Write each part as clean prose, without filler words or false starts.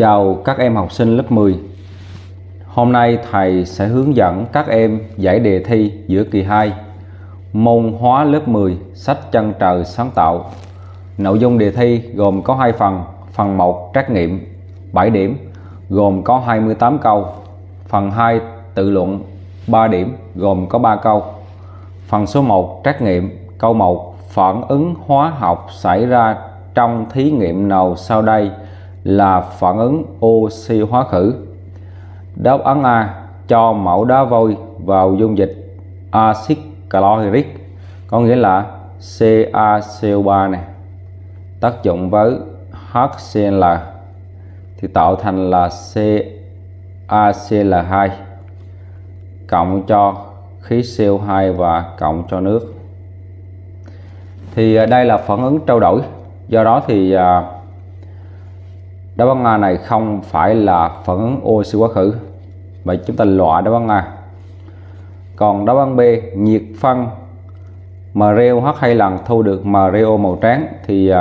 Chào các em học sinh lớp 10. Hôm nay thầy sẽ hướng dẫn các em giải đề thi giữa kỳ 2 môn hóa lớp 10 sách Chân trời sáng tạo. Nội dung đề thi gồm có 2 phần. Phần 1 trắc nghiệm 7 điểm gồm có 28 câu. Phần 2 tự luận 3 điểm gồm có 3 câu. Phần số 1 trắc nghiệm câu 1: phản ứng hóa học xảy ra trong thí nghiệm nào sau đây là phản ứng oxy hóa khử? Đáp án A: cho mẫu đá vôi vào dung dịch axit caloric, có nghĩa là CaCO3 này, tác dụng với HCl thì tạo thành là CaCl2 cộng cho khí CO2 và cộng cho nước. Thì đây là phản ứng trao đổi, do đó thì đáp án A này không phải là phản ứng oxy hóa khử. Vậy chúng ta loại đáp án A. Còn đáp án B, nhiệt phân MROH 2 lần thu được MRO màu trắng, thì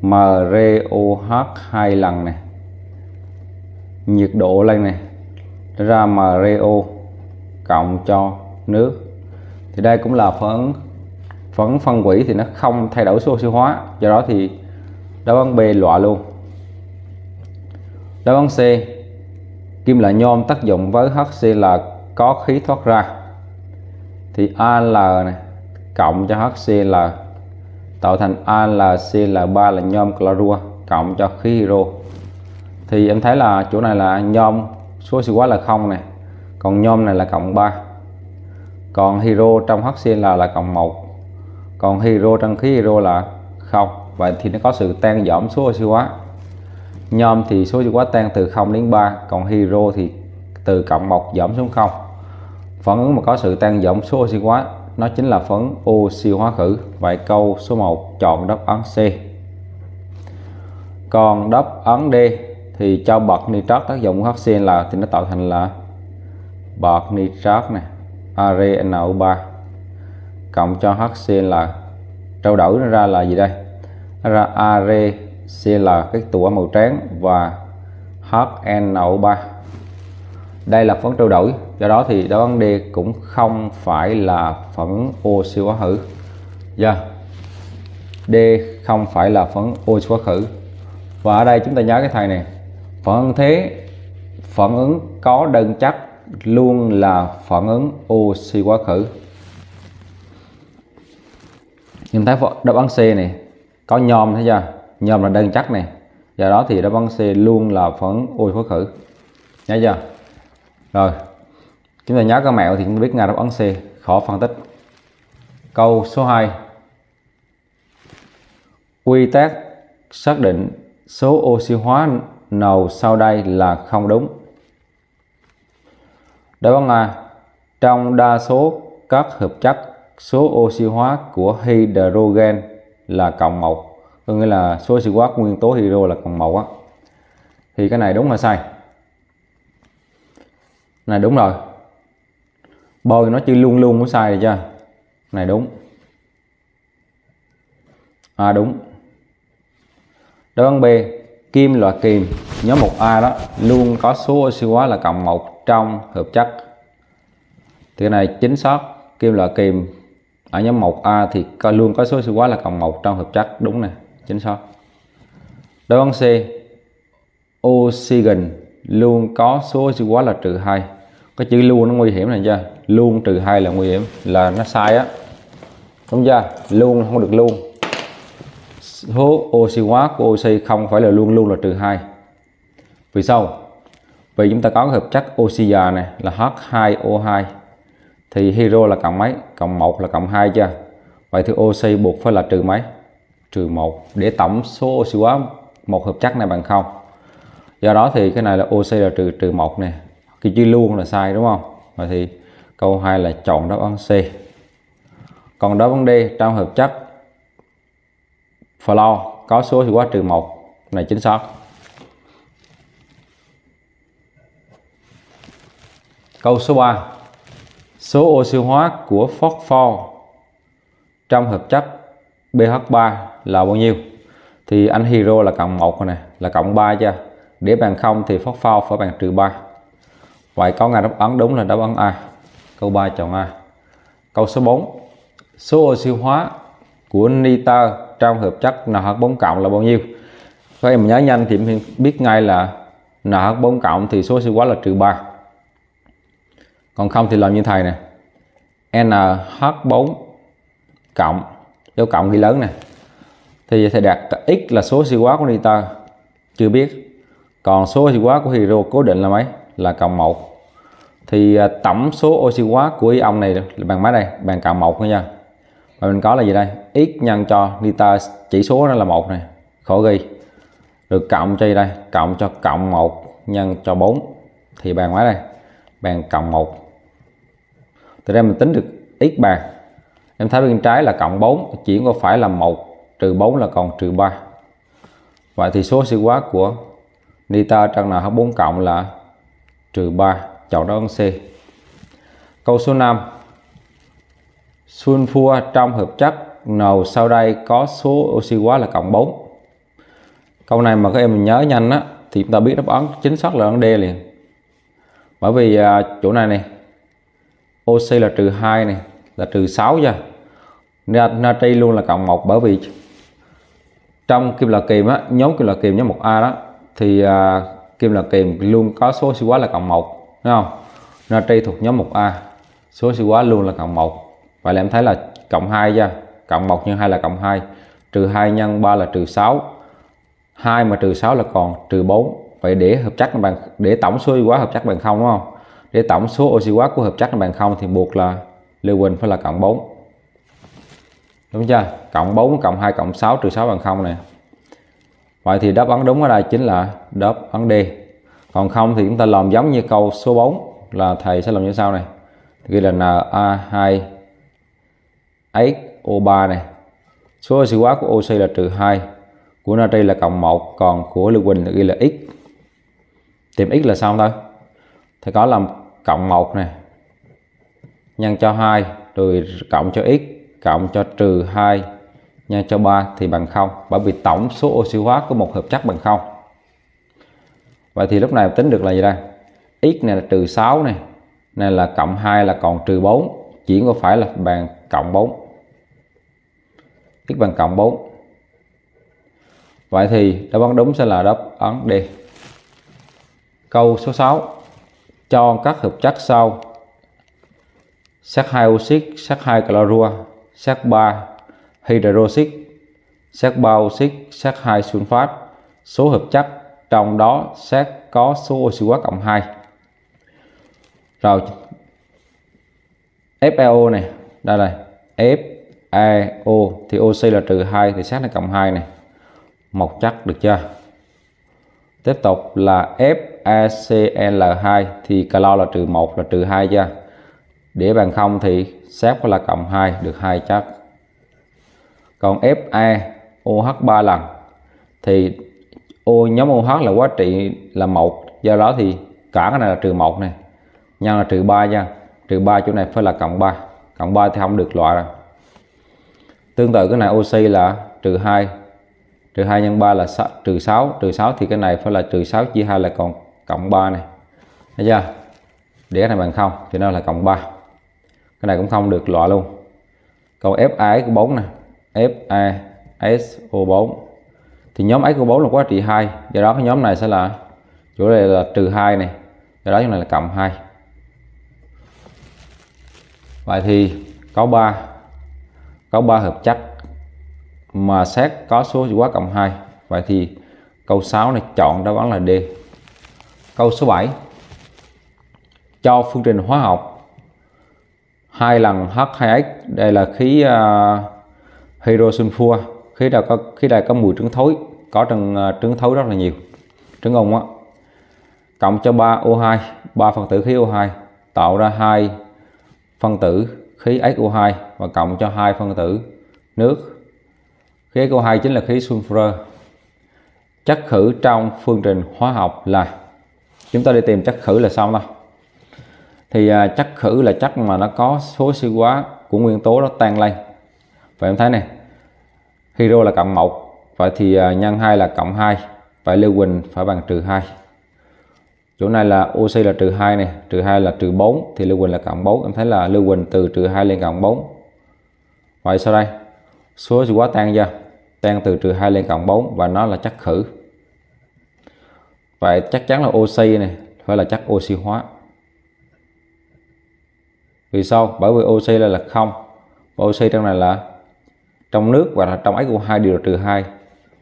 MROH 2 lần này, nhiệt độ lên này, ra MRO cộng cho nước. Thì đây cũng là phản ứng phân hủy, thì nó không thay đổi số oxy hóa, do đó thì đáp án B loại luôn. Đáp án C, kim loại nhôm tác dụng với HCl có khí thoát ra, thì Al này cộng cho HCl tạo thành AlCl3 là nhôm clorua cộng cho khí hydro. Thì em thấy là chỗ này là nhôm số oxy hóa là 0 này, còn nhôm này là cộng 3, còn hydro trong HCl là cộng 1, còn hydro trong khí hydro là 0. Vậy thì nó có sự tan giảm số oxy hóa. Nhôm thì số oxy hóa tan từ 0 đến 3, còn hydro thì từ cộng 1 giảm xuống 0. Phản ứng mà có sự tan giảm số oxy hóa nó chính là phản ứng oxy hóa khử. Vậy câu số 1 chọn đáp án C. Còn đáp án D thì cho bọt nitrat tác dụng HCl thì nó tạo thành là bọt nitrat này, ArNO3 cộng cho HCl, trao đổi nó ra là gì đây? Nó ra ArCl cái tủa màu trắng và HNO3. Đây là phản trao đổi, do đó thì đáp án D cũng không phải là phản oxy hóa khử. D không phải là phản oxy hóa khử. Và ở đây chúng ta nhớ cái thầy này, phản ứng có đơn chất luôn là phản ứng oxy hóa khử. Chúng ta thấy đáp án C này có nhôm, thấy chưa? Nhôm là đơn chất này, do đó thì đáp án C luôn là phản ứng oxy hóa khử. Nhớ chưa? Rồi, chúng ta nhớ các mẹo thì cũng biết ngay đáp án C, khó phân tích. Câu số 2, quy tắc xác định số oxy hóa nào sau đây là không đúng. Đáp án A, trong đa số các hợp chất số oxy hóa của hydrogen là cộng 1, có nghĩa là số oxy hóa của nguyên tố hydro là cộng 1 á. Thì cái này đúng là sai này, đúng rồi, bôi nó chỉ luôn luôn cũng sai rồi chứ. Này đúng, đúng. Đáp án B, kim loại kiềm nhóm 1A đó luôn có số oxy hóa là cộng 1 trong hợp chất, thì cái này chính xác. Kim loại kiềm ở nhóm 1A thì luôn có số oxy hóa là cộng 1 trong hợp chất, đúng nè, chính xác. Đáp án C, oxygen luôn có số oxy hóa là -2. Cái chữ luôn nó nguy hiểm này chưa? Luôn -2 là nguy hiểm, là nó sai á, đúng chưa? Luôn không được luôn. Số oxy hóa của oxy không phải là luôn luôn là -2. Vì sao? Vì chúng ta có hợp chất oxy già này là H2O2, thì hydro là cộng mấy? Cộng 1 là cộng 2 chưa? Vậy thì oxy buộc phải là trừ mấy? Trừ 1 để tổng số oxy hóa một hợp chất này bằng 0. Do đó thì cái này là oxy là trừ 1 nè, cái chữ luôn là sai, đúng không? Vậy thì câu 2 là chọn đáp án C. Còn đáp án D, trong hợp chất flo có số oxy hóa -1 này, chính xác. Câu số 3, số oxy hóa của phosphor trong hợp chất pH3 là bao nhiêu? Thì anh hydro là cộng 1 này, là cộng 3 chưa? Đĩa bàn không thì phốt phao phải bằng -3. Vậy có ngay đáp án đúng là đáp án A. Câu 3 chọn A. Câu số 4. Số oxy hóa của nitơ trong hợp chất NH4+ là bao nhiêu? Các em nhớ nhanh thì mình biết ngay là NH4+ thì số oxy hóa là -3. Còn không thì làm như thầy nè. NH4+ dấu cộng ghi lớn nè. Thì thầy đặt x là số oxy hóa của nitơ chưa biết. Còn số oxy hóa của hydro cố định là mấy? Là +1. Thì tổng số oxy hóa của ion này là bằng mấy đây? Bằng +1 thôi nha. Và mình có là gì đây? X nhân cho nitơ chỉ số nó là 1 này, khổ ghi. Được cộng cho gì đây? Cộng cho +1 nhân cho 4 thì bằng mấy đây? Bằng +1. Từ đây mình tính được x bằng. Em thấy bên trái là +4 chuyển qua phải là 1 -4 là còn -3. Vậy thì số oxy hóa của nitơ trong NH4+ là -3, chọn đáp án C. Câu số 5. Sunfua trong hợp chất nào sau đây có số oxy hóa là +4. Câu này mà các em mình nhớ nhanh á thì chúng ta biết đáp án chính xác là đáp án D liền. Bởi vì chỗ này này oxy là -2 này, là -6 nha. Natri luôn là +1 bởi vì trong kim loại kiềm á, nhóm kim loại kiềm nhóm 1A đó thì kim loại kiềm luôn có số oxy hóa là +1, đúng không? Natri thuộc nhóm 1A, số oxy hóa luôn là +1. Vậy là em thấy là +2 ra, +1 × 2 là +2, -2 nhân 3 là -6, 2 mà -6 là còn -4. Vậy để hợp chất bằng, để tổng số oxy hóa hợp chất bằng 0, đúng không? Để tổng số oxy hóa của hợp chất bằng 0 thì buộc là Lewin phải là +4, đúng chưa? +4 + 2 + 6 -6 bằng 0 này. Vậy thì đáp án đúng ở đây chính là đáp án D. Còn không thì chúng ta làm giống như câu số 4 là thầy sẽ làm như sau này. Ghi là Na2HO3 này. Số oxy hóa của oxy là -2, của natri là +1, còn của lưu huỳnh ghi là x. Tìm x là xong thôi. Thì có làm +1 này nhân cho 2 rồi cộng cho x cộng cho -2 nhân cho 3 thì bằng 0, bởi vì tổng số oxy hóa của một hợp chất bằng 0. Vậy thì lúc này tính được là gì đây? X này là -6 này, này là +2 là còn -4, chuyển qua phải là bằng +4. X bằng +4. Vậy thì đáp án đúng sẽ là đáp án D. Câu số 6. Cho các hợp chất sau: SH2 oxit, SH2 clorua, SH3 hydroxit, SH3 oxit, SH2 sunfat số hợp chất trong đó SH có số oxy hóa +2. Rồi FeO này, đây này, FeO thì oxy là -2 thì SH là +2 này. Một chất được chưa? Tiếp tục là FeCl2 thì calo là -1 là -2 chưa? Để bằng 0 thì SH là +2 được 2 chất. Còn FeOH3 lần thì nhóm OH là quá trị là 1, do đó thì cả cái này là -1 này, nhân là -3 nha. -3 chỗ này phải là +3, +3 thì không được loại rồi. Tương tự cái này oxy là -2, -2 nhân 3 là -6, -6 thì cái này phải là -6 chia 2 là còn +3 này. Thấy chưa? Để cái này bằng 0 thì nó là +3. Cái này cũng không được loại luôn. Còn FeO4 nè, FeSO4 thì nhóm SO4 là quá trị 2, do đó cái nhóm này sẽ là chỗ này là -2 này, do đó chỗ này là +2. Vậy thì có 3 hợp chất mà xét có số oxy hóa +2. Vậy thì câu 6 này chọn đáp án là D. Câu số 7. Cho phương trình hóa học 2 lần H2X, đây là khí hydrosulfur, khí này có mùi trứng thối, có trứng thối rất là nhiều, trứng ong á, cộng cho 3O2, 3 phân tử khí O2 tạo ra 2 phân tử khí SO2 và cộng cho 2 phân tử nước. Khí SO2 chính là khí sulfur. Chất khử trong phương trình hóa học là, chúng ta đi tìm chất khử là xong thôi. Thì chất khử là chất mà nó có số oxy hóa của nguyên tố nó tan lên. Vậy em thấy này, hydro là +1, vậy thì nhân 2 là +2, phải lưu huỳnh phải bằng -2. Chỗ này là OC là -2 này, -2 là -4 thì lưu huỳnh là cộng 4. Em thấy là lưu huỳnh từ -2 lên cộng 4. Vậy sau đây số chìa khóa tan ra, tan từ -2 lên cộng 4 và nó là chắc khử. Vậy chắc chắn là OC này phải là chắc oxy hóa. Vì sao? Bởi vì OC là 0. Và OC trong này là trong nước và là trong SO2 đều là -2.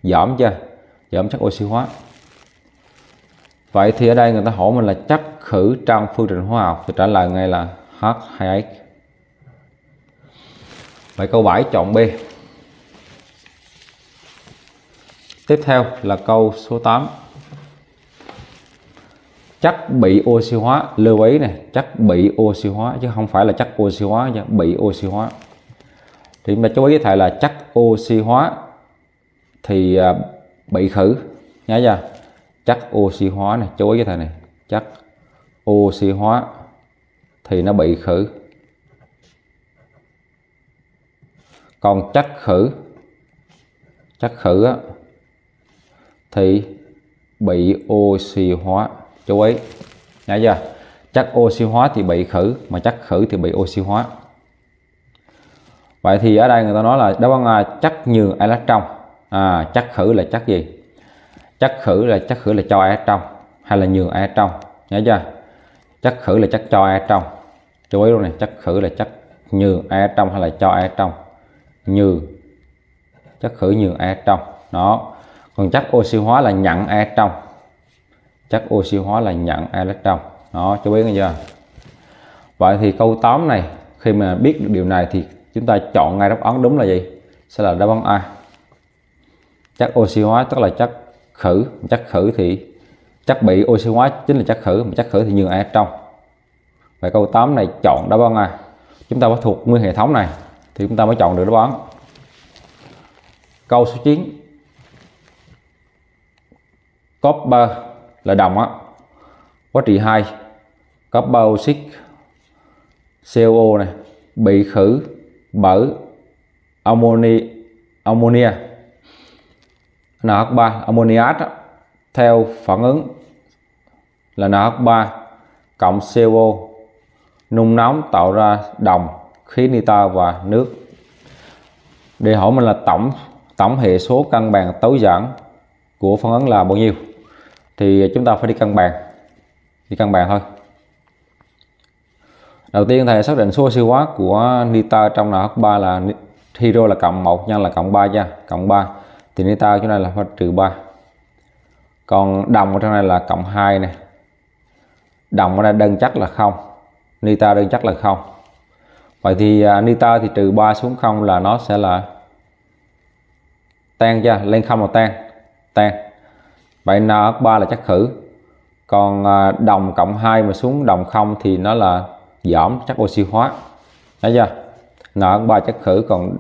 Giảm chưa? Giảm chất oxy hóa. Vậy thì ở đây người ta hỏi mình là chất khử trong phương trình hóa học thì trả lời ngay là H2X. Vậy câu 7 chọn B. Tiếp theo là câu số 8. Chất bị oxy hóa, lưu ý này, chất bị oxy hóa chứ không phải là chất oxy hóa nha, bị oxy hóa. Thì chúng ta chú ý thầy là chất oxy hóa thì bị khử, nhớ chưa? Chất oxy hóa này, chú ý với thầy này, chất oxy hóa thì nó bị khử. Còn chất khử á, thì bị oxy hóa, chú ý, nhớ chưa? Chất oxy hóa thì bị khử, mà chất khử thì bị oxy hóa. Vậy thì ở đây người ta nói là đáp án chất nhường electron. À, chất khử là chất gì? Chất khử là cho electron hay là nhường electron, nhớ chưa? Chất khử là chất cho electron. Chú ý luôn này, chất khử là chất nhường electron hay là cho electron. Nhường, chất khử nhường electron. Đó. Còn chất oxy hóa là nhận electron. Chất oxy hóa là nhận electron. Đó, chú ý nghe chưa? Vậy thì câu 8 này khi mà biết được điều này thì chúng ta chọn ngay đáp án đúng là gì? Sẽ là đáp án A. Chất oxy hóa tức là chất khử, thì chất bị oxy hóa chính là chất khử, mà chất khử thì nhường electron. Vậy câu 8 này chọn đáp án A. Chúng ta phải thuộc nguyên hệ thống này thì chúng ta mới chọn được đáp án. Câu số 9. Copper là đồng á, có trị 2. Copper oxit COO này bị khử bởi ammonia NH3 ammoniac theo phản ứng là NH3 cộng CO nung nóng tạo ra đồng, khí nitơ và nước. Để hỏi mình là tổng hệ số cân bằng tối giản của phản ứng là bao nhiêu thì chúng ta phải đi cân bằng thôi. Đầu tiên thầy xác định số oxy hóa của nitơ trong NH3 là hydro là cộng 1 nhân là cộng 3 nha, cộng 3. Thì nitơ chỗ này là -3. Còn đồng ở trong này là cộng 2 này. Đồng ở đây đơn chất là 0. Nitơ đơn chất là 0. Vậy thì nitơ thì -3 xuống 0 là nó sẽ là tan chưa? Lên 0 là tan. Vậy NH3 là chất khử. Còn đồng cộng 2 mà xuống đồng 0 thì nó là giảm chất oxy hóa. Thấy chưa? NH3 chất khử còn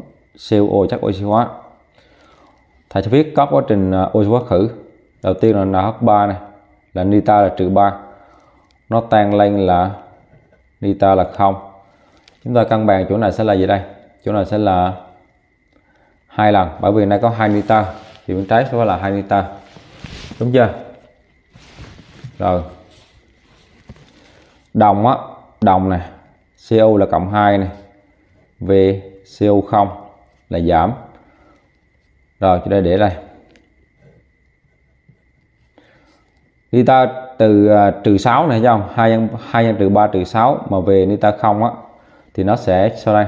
CO chất oxy hóa. Thầy sẽ viết các quá trình oxy hóa khử. Đầu tiên là NH3 này, là nitơ là -3. Nó tan lên là nitơ là 0. Chúng ta cân bằng chỗ này sẽ là gì đây? Chỗ này sẽ là 2 lần, bởi vì nó có 2 nitơ thì bên trái sẽ là 2 nitơ. Đúng chưa? Rồi. Đồng á, đồng này, CO là cộng 2 này. Về CO0 là giảm. Rồi chúng ta để đây. Nitơ từ -6 này, thấy không? 2 nhân -3 -6 mà về nitơ 0 á thì nó sẽ sau đây.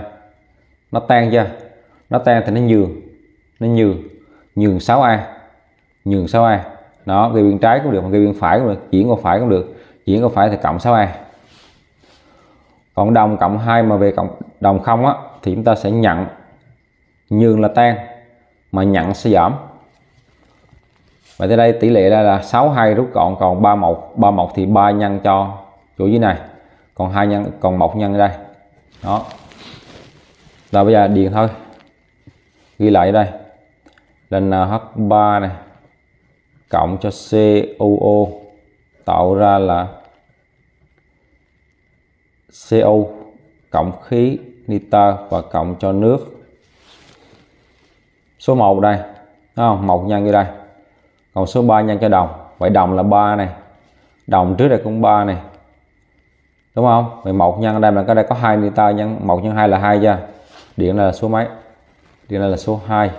Nó tan chưa? Nó tan thì nó nhường 6A. Nhường 6A. Nó gây bên trái cũng được, gây bên phải cũng được, chuyển qua phải cũng được. Chuyển qua phải thì cộng 6A. Còn đồng cộng 2 mà về cộng đồng 0 á thì chúng ta sẽ nhận nhường là tan, mà nhận sẽ giảm. Vậy tới đây tỷ lệ đây là 62 rút gọn còn 31 thì 3 nhân cho chỗ dưới này, còn 2 nhân còn 1 nhân ở đây. Đó. Rồi bây giờ điền thôi. Ghi lại ở đây. Lên NH3 này cộng cho COO tạo ra là CO cộng khí nitơ và cộng cho nước. Số 1 đây, 1 nhân vô đây. còn số 3 nhân cho đồng, vậy đồng là 3 này, đồng trước đây cũng 3 này, đúng không? Vậy 1 nhân đây là có, đây có 2 nita, nhân 1 nhân 2 là 2 nha. Điện là số mấy? Điện là số 2.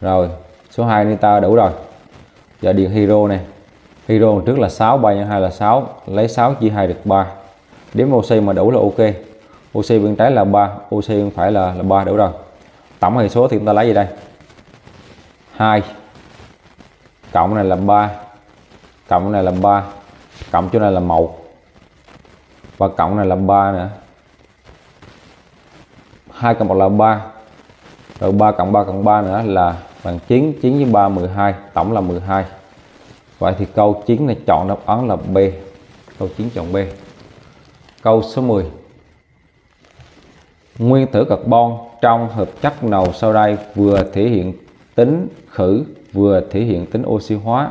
Rồi, số 2 nita đủ rồi. Giờ điện hydro này. Hydro trước là 6, 3 nhân 2 là 6, lấy 6 chia 2 được 3. Đếm oxy mà đủ là ok. Oxy bên trái là 3, oxy bên phải là 3 đủ rồi. Tổng hệ số thì chúng ta lấy gì đây? 2. Cộng này là 3. Cộng này là 3. Cộng chỗ này là 1. Và cộng này là 3 nữa. 2 cộng 1 là 3. Rồi 3 cộng 3 cộng 3 nữa là bằng 9, 9 với 3 12, tổng là 12. Vậy thì câu 9 này chọn đáp án là B. Câu 9 chọn B. Câu số 10. Nguyên tử carbon trong hợp chất nào sau đây vừa thể hiện tính khử vừa thể hiện tính oxy hóa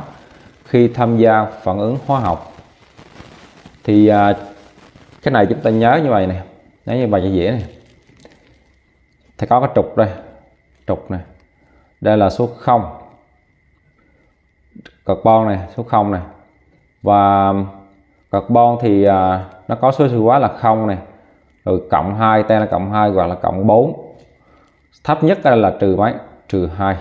khi tham gia phản ứng hóa học? Thì cái này chúng ta nhớ như vậy nè, nhớ như bài giải dễ này. Thì có cái trục đây, trục này, đây là số 0, carbon này, số 0 này, và carbon thì nó có số oxy hóa là 0 này, rồi cộng 2, tên là cộng 2 hoặc là cộng 4, thấp nhất là trừ mấy, trừ 2.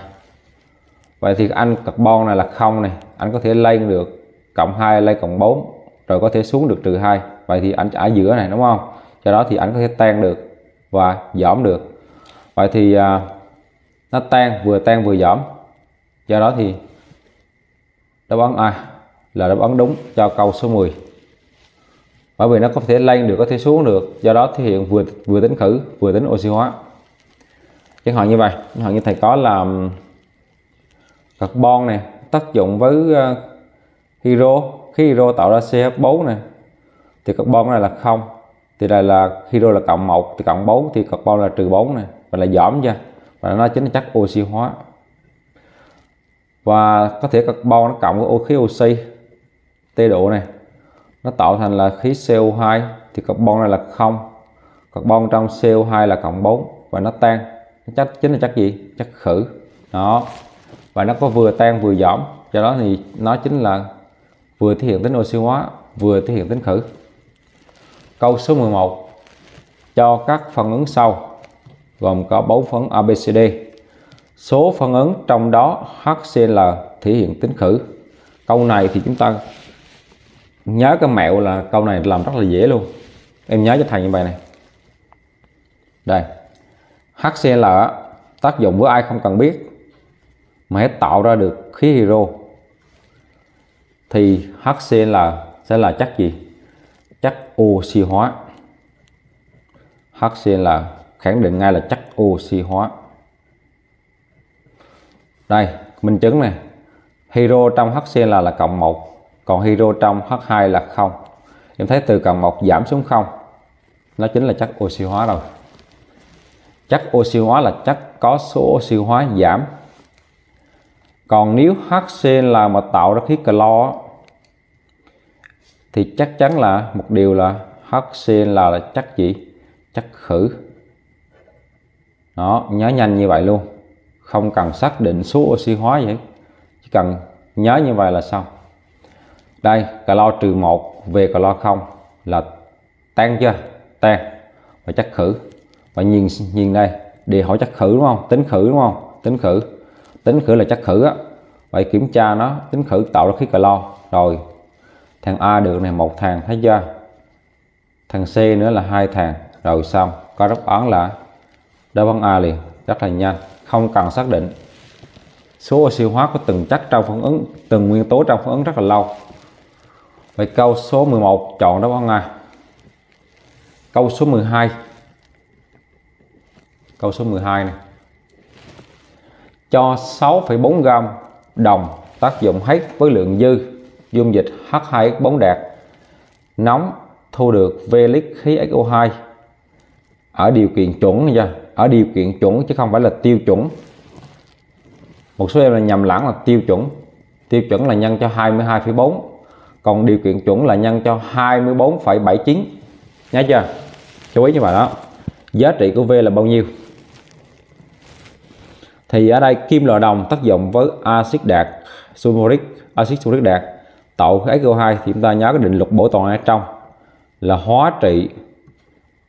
Vậy thì anh carbon này là 0 này, anh có thể lên được cộng 2, lên cộng 4, rồi có thể xuống được trừ 2. Vậy thì anh ở giữa này, đúng không? Do đó thì anh có thể tan được và giảm được. Vậy thì nó tan vừa giảm. Do đó thì đáp án A là đáp án đúng cho câu số 10. Bởi vì nó có thể lên được, có thể xuống được. Do đó thì hiện vừa tính khử, vừa tính oxy hóa. Chẳng hạn như vậy, chẳng hạn như thầy có là carbon này tác dụng với hydro, khi hydro tạo ra CH4 này. Thì carbon này là 0, thì đây là hydro là cộng 1, thì cộng 4 thì carbon là trừ 4 này, và là giảm ra, và nó chính là chất oxy hóa. Và có thể carbon nó cộng với khí oxy T độ này, nó tạo thành là khí CO2, thì carbon này là 0, carbon trong CO2 là cộng 4 và nó tan, chất chính là chất gì? Chất khử đó. Và nó có vừa tan vừa giảm, do đó thì nó chính là vừa thể hiện tính oxy hóa vừa thể hiện tính khử. Câu số 11 cho các phản ứng sau gồm có 4 phản ứng ABCD. Số phản ứng trong đó HCl thể hiện tính khử. Câu này thì chúng ta nhớ cái mẹo là câu này làm rất là dễ luôn. Em nhớ cho thầy như vậy này. Đây. HCl tác dụng với ai không cần biết mà hãy tạo ra được khí hydro. Thì HCl sẽ là chất gì? Chất oxy hóa. HCl khẳng định ngay là chất oxy hóa. Đây, minh chứng này. Hydro trong HCl là cộng 1, còn hydro trong H2 là 0. Em thấy từ cộng 1 giảm xuống 0. Nó chính là chất oxy hóa rồi. Chất oxy hóa là chất có số oxy hóa giảm. Còn nếu HCl mà tạo ra khí clo thì chắc chắn là một điều là HCl là chất gì? Chất khử. Đó, nhớ nhanh như vậy luôn. Không cần xác định số oxy hóa vậy. Chỉ cần nhớ như vậy là xong. Đây, clo trừ 1 về clo 0 là tan chưa? Tan. Và chất khử. Và nhìn đây, để hỏi chất khử đúng không? Tính khử đúng không? Tính khử. Tính khử là chất khử á. Vậy kiểm tra nó, tính khử tạo ra khí clo. Rồi. Thằng A được này, 1 thằng, thấy chưa? Thằng C nữa là 2 thằng. Rồi xong, có đáp án là đáp án A liền, rất là nhanh, không cần xác định số oxy hóa của từng chất trong phản ứng, từng nguyên tố trong phản ứng rất là lâu. Vậy câu số 11 chọn đáp án A. Câu số 12. Câu số 12 này. Cho 6,4 gam đồng tác dụng hết với lượng dư dung dịch H2S4 đạt nóng thu được V lít khí SO2 ở điều kiện chuẩn nha, ở điều kiện chuẩn chứ không phải là tiêu chuẩn. Một số em là nhầm lẫn là tiêu chuẩn. Tiêu chuẩn là nhân cho 22,4, còn điều kiện chuẩn là nhân cho 24,79. Nhớ chưa? Chú ý như vậy đó. Giá trị của V là bao nhiêu? Thì ở đây kim loại đồng tác dụng với axit đạt sulfuric acid sulfuric đạt tạo cái SiO2 thì chúng ta nhớ cái định luật bảo toàn ở trong là hóa trị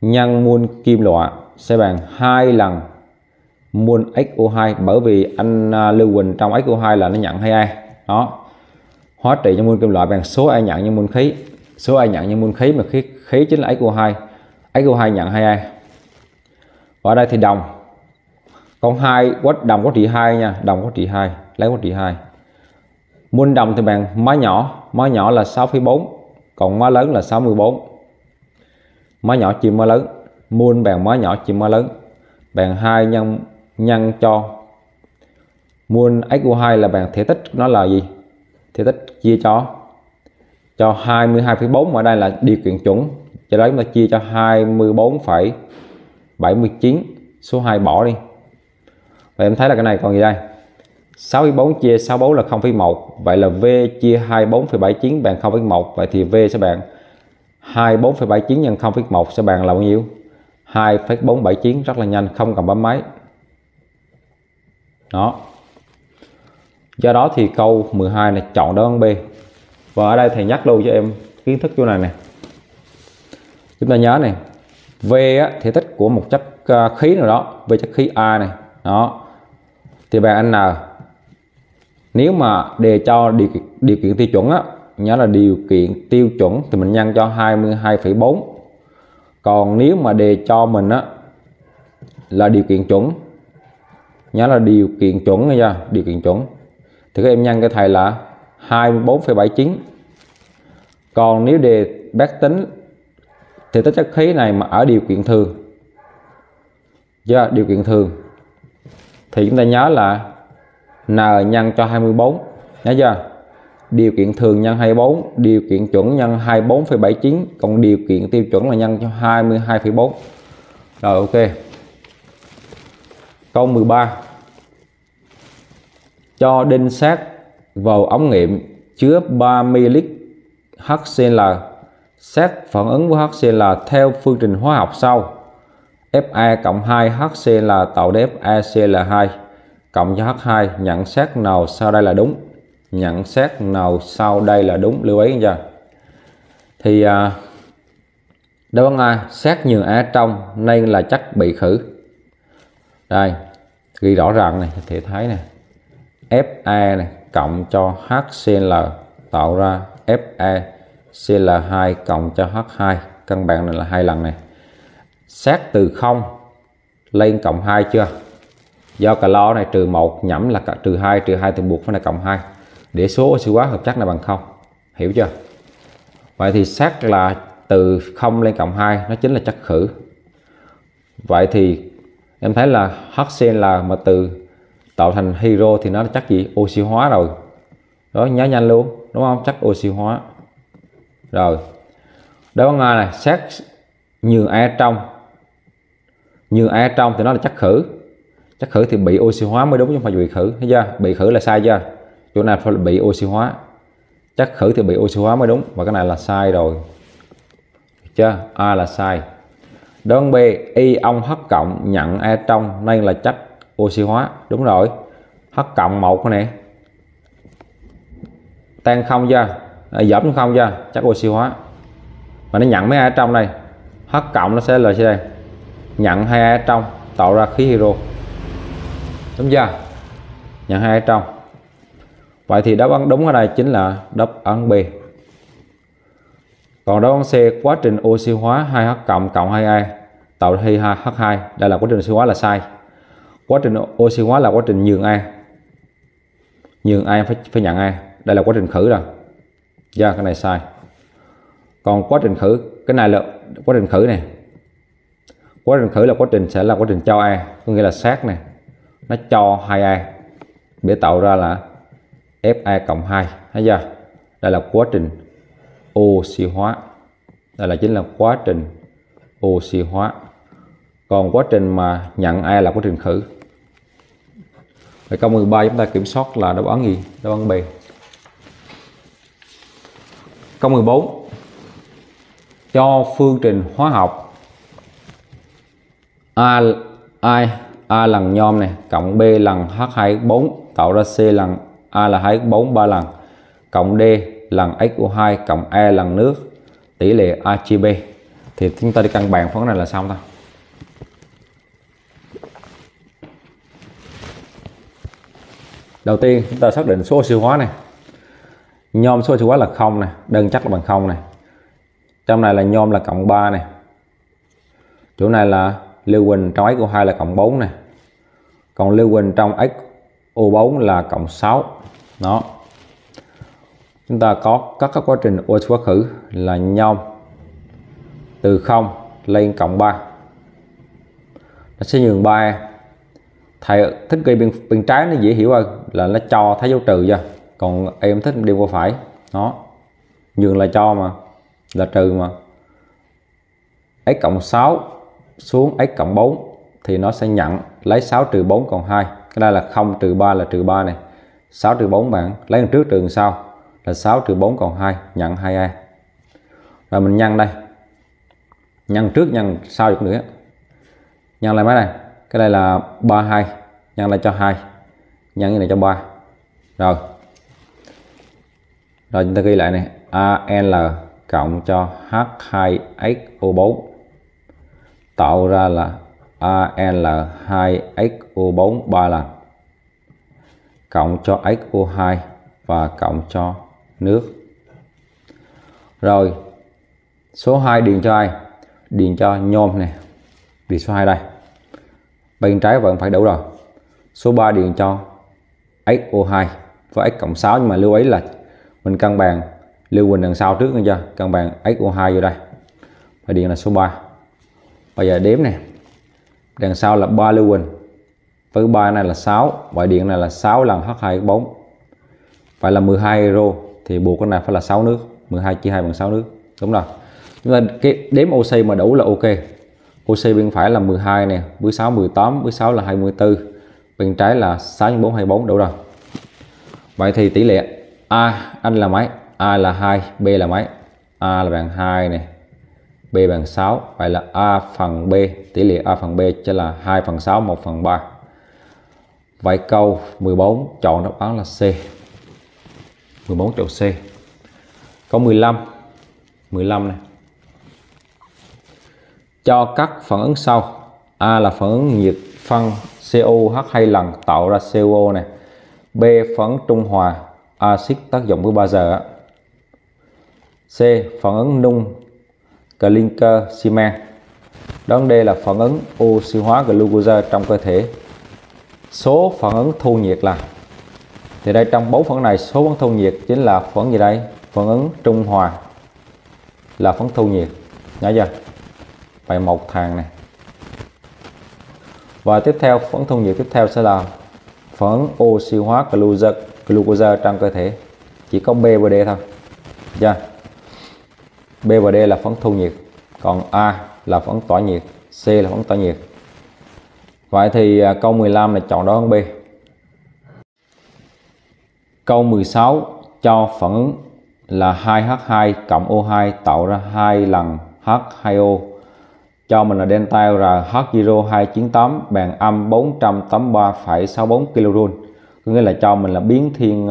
nhân mol kim loại sẽ bằng 2 lần mol SiO2, bởi vì anh lưu huỳnh trong SiO2 là nó nhận 2A đó. Hóa trị nhân mol kim loại bằng số A nhận nhân mol khí, số A nhận nhân mol khí mà khí chính là SiO2, SiO2 nhận 2A. Và ở đây thì đồng còn 2 quách đồng có trị 2 nha, đồng có trị 2, lấy có trị 2. Mol đồng thì bằng má nhỏ là 6,4 còn má lớn là 64. Má nhỏ chia má lớn, mol bằng má nhỏ chia má lớn bằng 2 nhân cho mol SiO2 là bằng thể tích nó là gì? Thể tích chia cho 22,4 mà ở đây là điều kiện chuẩn, cho đó chúng ta chia cho 24,79, số 2 bỏ đi. Vậy em thấy là cái này còn gì đây? 64 chia 64 là 0,1, vậy là V chia 24,79 bằng 0,1, vậy thì V sẽ bằng 24,79 nhân 0,1 sẽ bằng là bao nhiêu? 2,479, rất là nhanh, không cần bấm máy. Đó. Do đó thì câu 12 là chọn đáp án B. Và ở đây thầy nhắc luôn cho em kiến thức chỗ này nè. Chúng ta nhớ này, V á, thể tích của một chất khí nào đó, V chất khí A này, đó. Thì bằng N. Nếu mà đề cho điều kiện tiêu chuẩn á, nhớ là điều kiện tiêu chuẩn thì mình nhân cho 22,4. Còn nếu mà đề cho mình á là điều kiện chuẩn, nhớ là điều kiện chuẩn nghe chưa, điều kiện chuẩn thì các em nhân cho thầy là 24,79. Còn nếu đề bác tính thì tất chất khí này mà ở điều kiện thường, điều kiện thường thì chúng ta nhớ là N nhân cho 24, nhớ chưa, điều kiện thường nhân 24, điều kiện chuẩn nhân 24,79, còn điều kiện tiêu chuẩn là nhân cho 22,4. Rồi ok. Câu 13. Cho đinh sắt vào ống nghiệm chứa 30 ml HCl. Sắt phản ứng với HCl theo phương trình hóa học sau: Fe + 2HCl tạo FeCl2 cộng cho H2, nhận xét nào sau đây là đúng? Nhận xét nào sau đây là đúng? Lưu ý nha. Thì đáp án A, sắt nhường A trong nên là chất bị khử. Đây, ghi rõ ràng này, thể thấy này, Fe này cộng cho HCl tạo ra FeCl2 cộng cho H2, căn bằng này là 2 lần này. Sắt từ 0 lên cộng 2 chưa? Do calo này trừ 1 nhẩm là -2, -2 thì buộc phải là cộng 2 để số oxy hóa hợp chất này bằng 0. Hiểu chưa? Vậy thì sắt là từ 0 lên cộng 2, nó chính là chất khử. Vậy thì em thấy là HCl mà từ tạo thành hydro thì nó là chất gì? Oxy hóa rồi. Đó, nhớ nhanh luôn, đúng không? Chất oxy hóa. Rồi. Đáp án A này, sắt nhường A trong. Nhường A trong thì nó là chất khử. Chất khử thì bị oxy hóa mới đúng chứ không phải bị khử, thấy chưa? Bị khử là sai chưa? Chỗ này phải bị oxy hóa. Chất khử thì bị oxy hóa mới đúng, và cái này là sai rồi. Chưa? A là sai. Đón B, ion H cộng nhận A trong nên là chất oxy hóa, đúng rồi. H cộng 1 này. Tan không chưa? Giảm không chưa? Chất oxy hóa. Mà nó nhận mấy A trong này. H cộng nó sẽ là gì đây? Nhận 2A trong tạo ra khí hydro. Đúng chưa? Nhận 2A trong. Vậy thì đáp án đúng ở đây chính là đáp án B. Còn đáp án C, quá trình oxy hóa 2H cộng 2A tạo ra H2, đây là quá trình oxy hóa là sai. Quá trình oxy hóa là quá trình nhường A. Nhường A phải nhận A, đây là quá trình khử rồi. Dạ, cái này sai. Còn quá trình khử, cái này là quá trình khử này. Quá trình khử là quá trình sẽ là quá trình cho A, có nghĩa là sát này nó cho 2A để tạo ra là Fe cộng 2, thấy chưa? Đây là quá trình oxy hóa. Đây là chính là quá trình oxy hóa. Còn quá trình mà nhận A là quá trình khử. Vậy câu 13 chúng ta kiểm soát là đáp án gì? Đáp án B. Câu 14. Cho phương trình hóa học A lần nhôm này cộng B lần H2O4 tạo ra C lần A là 2x4 3 lần cộng D lần x của 2 cộng E lần nước, tỷ lệ A chia B. Thì chúng ta đi căn bàn phóng này là xong thôi. Đầu tiên chúng ta xác định số oxy hóa này. Nhôm số oxy hóa là 0 này, đơn chắc là bằng 0 này. Trong này là nhôm là cộng 3 này. Chỗ này là lưu huỳnh trong SO2 là cộng 4 này. Còn lưu huỳnh trong SO4 là cộng 6. Đó. Chúng ta có các quá trình oxy hóa khử là nhôm từ 0 lên cộng 3. Nó sẽ nhường 3. Thầy thích gây bên trái nó dễ hiểu hơn, là nó cho thấy dấu trừ ra. Còn em thích đi qua phải. Nó nhường là cho mà, là trừ mà. X cộng 6 xuống x cộng 4 thì nó sẽ nhận lấy 6 trừ 4 còn 2. Cái đây là 0 trừ 3 là trừ 3 này. 6 trừ 4 bạn lấy đằng trước trừ đằng sau là 6 trừ 4 còn 2, nhận 2A. Rồi mình nhân đây. Nhân trước nhân sau được nữa. Nhân lại mấy này. Cái đây là 32, nhân lại cho 2. Nhân cái này cho 3. Rồi. Rồi chúng ta ghi lại này, AL cộng cho H2XO4 tạo ra là AL2XO4 3 lần cộng cho XO2 và cộng cho nước. Rồi số 2 điền cho ai? Điền cho nhôm này. Điền số 2 đây. Bên trái vẫn phải đủ rồi. Số 3 điền cho XO2 với X cộng 6, nhưng mà lưu ý là mình căn bàn lưu huỳnh đằng sau trước, nghe chưa? Căn bàn XO2 vô đây. Và điền là số 3. Bây giờ đếm nè. Đằng sau là 3 lưu huỳnh. Với 3 này là 6, và điện này là 6 lần H2X4. Phải là 12 euro thì buộc cái này phải là 6 nước, 12 chia 2 bằng 6 nước. Đúng rồi. Chúng ta cái đếm oxy mà đủ là ok. Oxy bên phải là 12 nè, bữa 6 18, bữa 6 là 24. Bên trái là 64 24 đủ rồi. Vậy thì tỷ lệ A anh là mấy? A là 2, B là mấy? A là bằng 2 này, B bằng 6. Vậy là A phần B, tỷ lệ A phần B chính là 2 phần 6, 1 phần 3. Vậy câu 14 chọn đáp án là C. 14 chọn C. Câu 15 này. Cho các phản ứng sau. A là phản ứng nhiệt phân COH 2 lần tạo ra COO này. B phản ứng trung hòa axit tác dụng với 3 giờ. C phản ứng nung clinker xi men. Đón D là phản ứng oxy hóa glucose trong cơ thể. Số phản ứng thu nhiệt là, thì đây trong 4 phản ứng này số phản ứng thu nhiệt chính là phản ứng gì đây? Phản ứng trung hòa là phản ứng thu nhiệt, nhớ chưa? Vậy một thằng này. Và tiếp theo phản ứng thu nhiệt tiếp theo sẽ là phản ứng oxy hóa glucose trong cơ thể. Chỉ có B và D thôi. Chưa? B và D là phản ứng thu nhiệt, còn A là phản ứng tỏa nhiệt, C là phản ứng tỏa nhiệt. Vậy thì câu 15 là chọn đáp án B. Câu 16 cho phản ứng là 2H2 cộng O2 tạo ra 2 lần H2O. Cho mình là delta R H0298 bằng âm 483,64 kJ. Có nghĩa là cho mình là biến thiên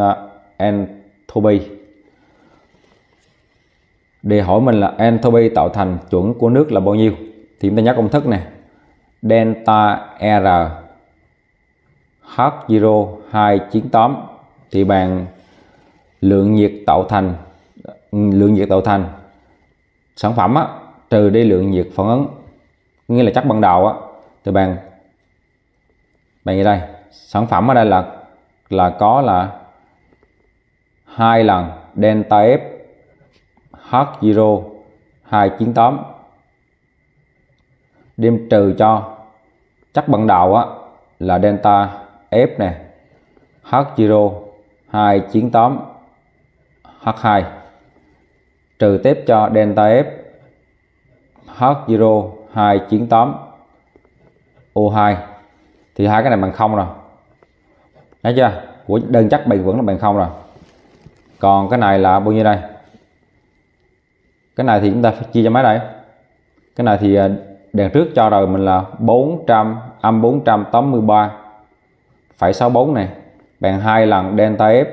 entropy. Để hỏi mình là entropy tạo thành chuẩn của nước là bao nhiêu? Thì chúng ta nhắc công thức này. Delta R H0298 thì bằng lượng nhiệt tạo thành sản phẩm á, trừ đi lượng nhiệt phản ứng, nghĩa là chất ban đầu á, thì bằng như đây, sản phẩm ở đây là có là 2 lần delta F H0298 đem trừ cho chất ban đầu á là delta F nè H0298 H2 trừ tiếp cho delta F H0298 O2 thì hai cái này bằng 0 rồi. Thấy chưa? Của đơn chất bình vẫn là bằng 0 rồi. Còn cái này là bao nhiêu đây? Cái này thì chúng ta phải chia cho mấy đây? Cái này thì đằng trước cho rồi mình là âm 483,64 này bằng 2 lần delta F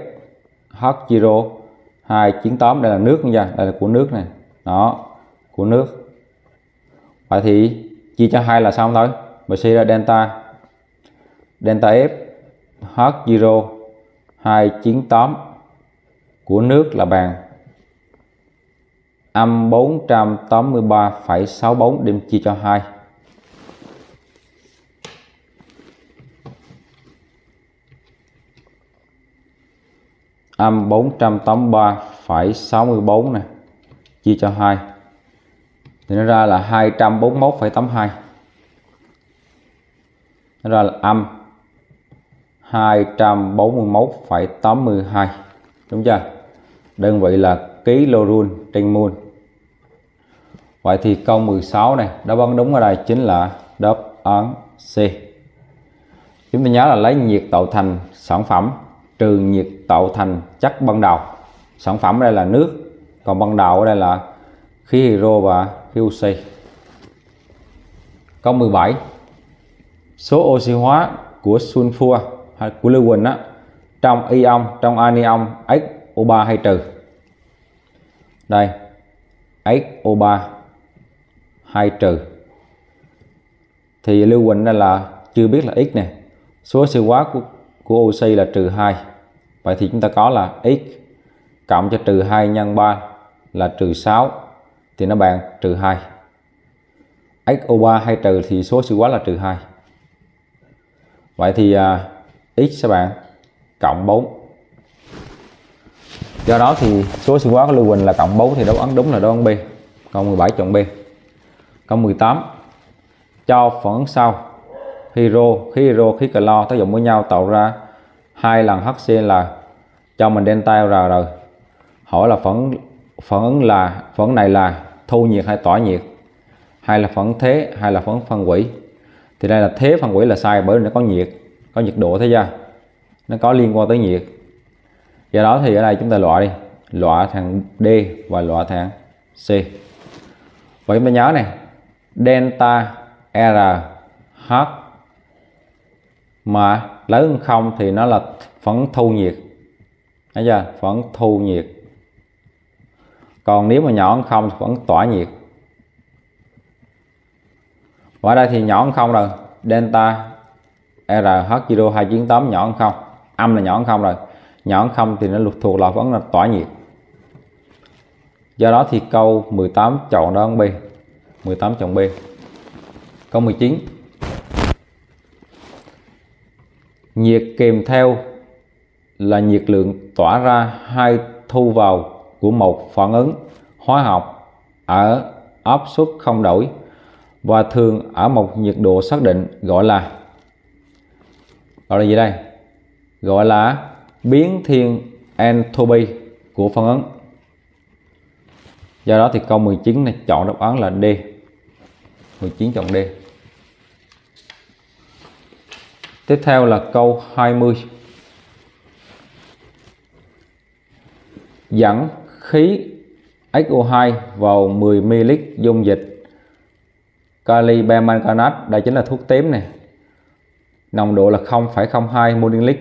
H0 298. Đây là nước nha, đây là của nước này đó, của nước. Vậy thì chia cho 2 là xong thôi. Mình suy ra delta F H0 298 của nước là bằng âm 483,64 đem chia cho 2. Âm 483,64 nè chia cho 2 thì nó ra là 241,82. Nó ra là âm 241,82, đúng chưa? Đơn vị là kilo trên mol. Vậy thì câu 16 này, đáp án đúng ở đây chính là đáp án C. Chúng ta nhớ là lấy nhiệt tạo thành sản phẩm trừ nhiệt tạo thành chất ban đầu. Sản phẩm ở đây là nước, còn ban đầu ở đây là khí hydro và khí oxy. Câu 17. Số oxy hóa của sunfua hay của lưu huỳnh á trong ion, trong anion XO3 hay trừ. Đây, XO3 hay trừ. Thì lưu huỳnh đây là chưa biết là x nè. Số oxy hóa của oxy là -2. Vậy thì chúng ta có là x cộng cho -2 nhân 3 là -6 thì nó bằng -2. XO3 hay trừ thì số oxy hóa là -2. Vậy thì x sẽ bằng cộng 4. Do đó thì số oxy hóa của lưu huỳnh là cộng 4 thì đáp án đúng là đáp án B. Câu 17 chọn B. Câu 18. Cho phản ứng sau khí hydro, khí clo tác dụng với nhau tạo ra 2 lần HCl, cho mình delta R rồi. Hỏi là phản ứng này là thu nhiệt hay tỏa nhiệt, hay là phản thế, hay là phản phân hủy? Thì đây là thế phân hủy là sai, bởi vì nó có nhiệt độ thế ra, nó có liên quan tới nhiệt. Do đó thì ở đây chúng ta loại đi, loại thằng D và loại thằng C. Và chúng ta nhớ này, delta R H mà lớn không thì nó là phản thu nhiệt, thấy chưa? Phản thu nhiệt. Còn nếu mà nhỏ hơn không thì phản tỏa nhiệt. Và ở đây thì nhỏ hơn không rồi, delta RH0298 nhỏ hơn không, âm là nhỏ hơn không rồi, nhỏ hơn không thì nó thuộc là phản tỏa nhiệt. Do đó thì câu 18 chọn đáp án B. 18 chọn B. Câu 19. Nhiệt kèm theo là nhiệt lượng tỏa ra hay thu vào của một phản ứng hóa học ở áp suất không đổi và thường ở một nhiệt độ xác định, gọi là gì đây? Gọi là biến thiên entropy của phản ứng. Do đó thì câu 19 này chọn đáp án là D. 19 chọn D. Tiếp theo là câu 20. Dẫn khí SO2 vào 10 ml dung dịch kali permanganate, đây chính là thuốc tím này. Nồng độ là 0,02 mol lít.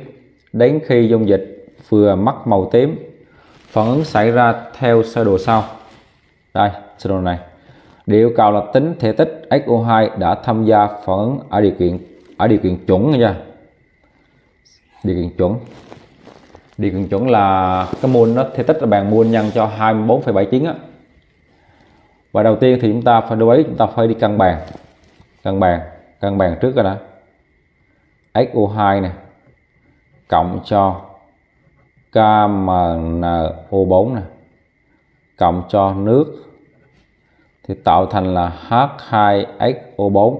Đến khi dung dịch vừa mất màu tím, phản ứng xảy ra theo sơ đồ sau. Đây, sơ đồ này. Điều cầu là tính thể tích SO2 đã tham gia phản ứng ở điều kiện chuẩn nha. Điều kiện chuẩn là cái mol nó thể tích là bằng mol nhân cho 24,79 á. Và đầu tiên thì chúng ta phải lưu ý, chúng ta phải đi cân bằng trước rồi đã. SO2 nè cộng cho KMNO4 nè cộng cho nước thì tạo thành là H2SO4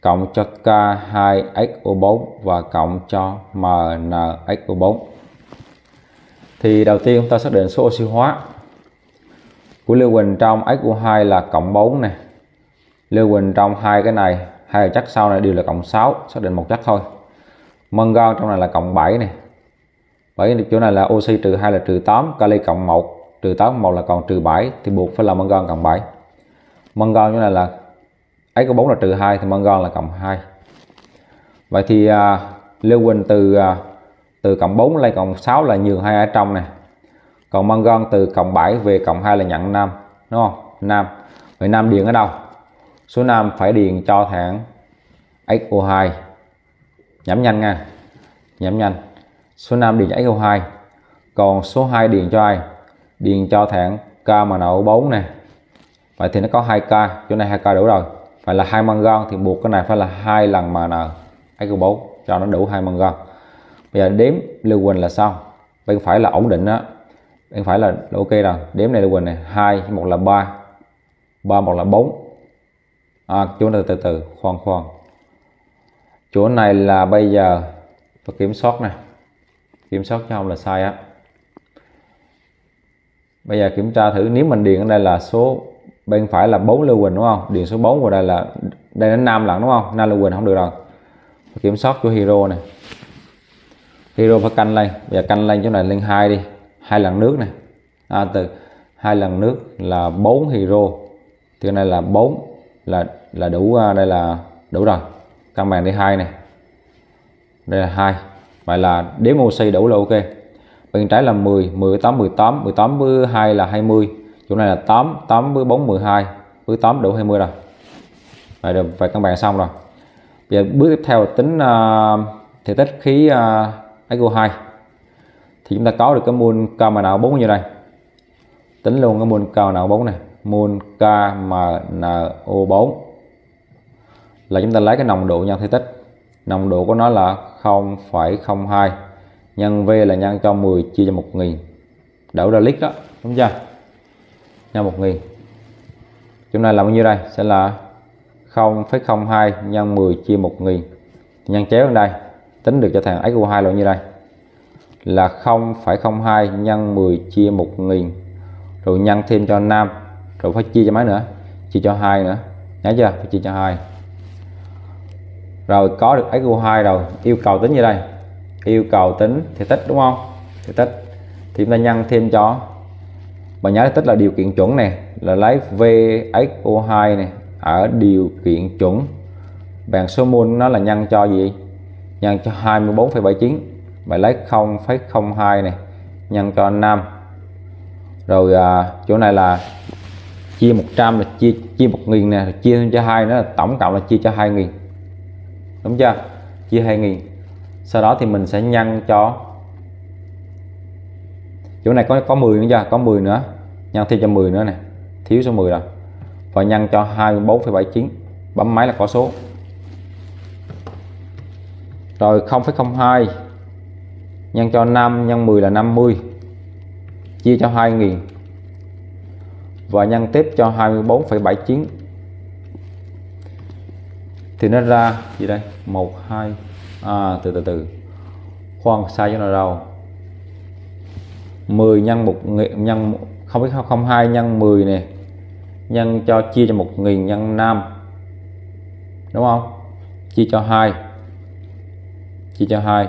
cộng cho K2SO4 và cộng cho MnSO4. Thì đầu tiên chúng ta xác định số oxy hóa của lưu huỳnh trong SO2 là cộng 4 này. Lưu huỳnh trong hai cái này, hai chất sau này đều là cộng 6, xác định một chất thôi. Mangan trong này là cộng 7 này. Bởi chỗ này là oxy -2 là -8, kali cộng 1. -8 1 là còn -7 thì buộc phải là mangan cộng 7. Mangan chỗ này là SO4 là -2 thì mangan là cộng 2. Vậy thì lưu huỳnh từ từ cộng 4 lên cộng 6 là nhường 2 ở trong này. Còn mang gân từ cộng 7 về cộng 2 là nhận 5, đúng không? 5. Vậy 5 điền ở đâu? Số 5 phải điền cho thẳng xo2. Nhẩm nhanh nha. Nhẩm nhanh. Số 5 điền cho xo2. Còn số 2 điền cho ai? Điền cho thẳng k mà nậu 4 nè. Vậy thì nó có 2k, chỗ này 2k đủ rồi. Vậy là 2 mang gân thì buộc cái này phải là 2 lần mà n xo4 cho nó đủ 2 mang gân. Bây giờ đếm lưu huỳnh là xong. Bên phải là ổn định đó. Bên phải là ok rồi. Đếm này lưu huỳnh này, 2 1 là 3. 3 1 là 4. À, chỗ này từ từ khoan. Chỗ này là bây giờ phải kiểm soát nè. Kiểm soát chứ không là sai á. Bây giờ kiểm tra thử, nếu mình điền ở đây là số bên phải là 4 lưu huỳnh đúng không? Điền số 4 vào đây là đến 5 lần đúng không? 5 lưu huỳnh không được rồi. Phải kiểm soát chỗ hero này. Hero phải canh lên, bây giờ canh lên chỗ này lên 2 đi. 2 lần nước này. À, từ 2 lần nước là 4 hero. Thì này là 4 là đủ, đây là đủ rồi. Căn bàn đi 2 này. Đây là 2. Vậy là đếm oxy đủ là ok. Bên trái là 10, 10 8 18, 18 với 2 là 20. Chỗ này là 8, 8 với 4 12, với 8 đủ 20 rồi. Vậy được, vậy căn bàn xong rồi. Bây giờ bước tiếp theo là tính thể tích khí SO2. Thì chúng ta có được cái mol KMNO4 như đây. Tính luôn cái mol KMNO4 này, mol KMNO4 là chúng ta lấy cái nồng độ nhân thể tích. Nồng độ của nó là 0,02 nhân V là nhân cho 10 chia cho 1000. Đổ ra lít đó, đúng chưa? Nhân 1000. Chỗ này là bao nhiêu đây? Sẽ là 0,02 nhân 10 chia 1000. Nhân chéo ở đây, tính được cho thằng xo2 là như đây. Là 0,02 nhân 10 chia 1000. Rồi nhân thêm cho 5, rồi phải chia cho mấy nữa? Chia cho 2 nữa. Nhớ chưa? Phải chia cho 2. Rồi có được xo2 rồi, yêu cầu tính như đây. Yêu cầu tính thể tích đúng không? Thể tích thì chúng ta nhân thêm cho, mà nhớ thể tích là điều kiện chuẩn này, là lấy VxO2 này ở điều kiện chuẩn. Bàn số mol nó là nhân cho gì? Nhân cho 24,79. Vậy lấy 0,02 này nhân cho 5. Rồi chỗ này là chia 100 là chia 1000 nè, chia thêm cho 2 nữa là tổng cộng là chia cho 2000. Đúng chưa? Chia 2000. Sau đó thì mình sẽ nhân cho chỗ này có 10 nữa chưa? Có 10 nữa. Nhân thêm cho 10 nữa nè. Thiếu số 10 rồi. Và nhân cho 24,79. Bấm máy là có số. Rồi 0,02 nhân cho 5 nhân 10 là 50. Chia cho 2000. Và nhân tiếp cho 24,79. Thì nó ra gì đây? 1 2 từ từ. Khoan, sai chỗ nào đâu. 10 nhân 1 nhân 0,02 nhân 10 nè. Nhân cho chia cho 1000 nhân 5. Đúng không? Chia cho 2. Chia cho 2.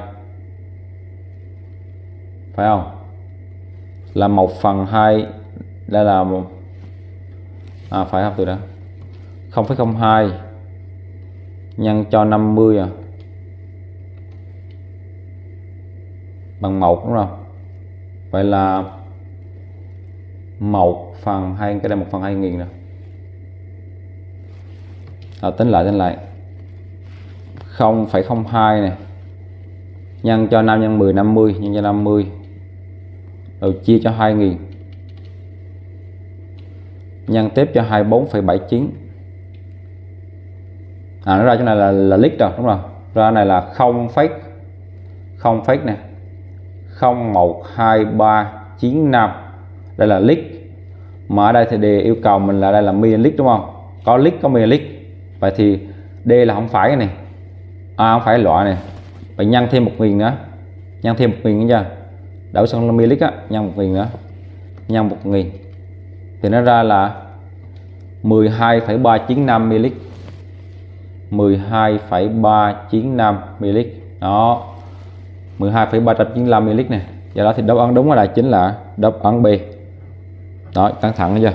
Phải không? Là 1/2. Đây là phải không, từ đó. 0,02 nhân cho 50 à. Bằng 1 đúng không? Vậy là 1/2, cái đây 1/2000 nè. À, tính lại. 0,02 này. Nhân cho 5 nhân 10 50, nhân cho 50. Rồi chia cho 2000. Nhân tiếp cho 24,79. À, nó ra chỗ này là lít rồi, đúng rồi. Ra này là 0,0 nè. 0,12395. Đây là lít. Mà ở đây thì đề yêu cầu mình là đây là ml đúng không? Có lít có ml. Vậy thì D là không phải cái này. À, không phải loại này. Vậy nhân thêm 1000 nữa. Nhân thêm 1000 nữa chưa? Đảo sang là ml á, nhân 1000 nữa. Nhân 1000. Thì nó ra là 12,395 ml. 12,395 ml. Đó. 12,395 ml này. Do đó thì đáp án đúng ở đây chính là đáp án B. Đó, căng thẳng chưa?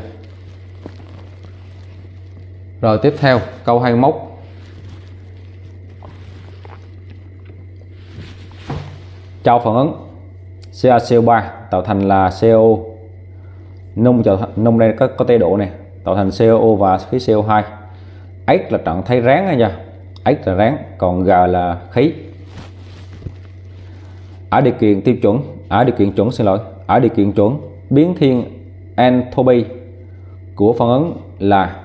Rồi tiếp theo câu 21. cho phản ứng CaCO3 tạo thành là CO, nung đây có tê độ này tạo thành CO và khí CO2. X là trạng thái ráng nha, X là ráng, còn G là khí. Ở điều kiện tiêu chuẩn, ở điều kiện chuẩn, biến thiên entropy của phản ứng là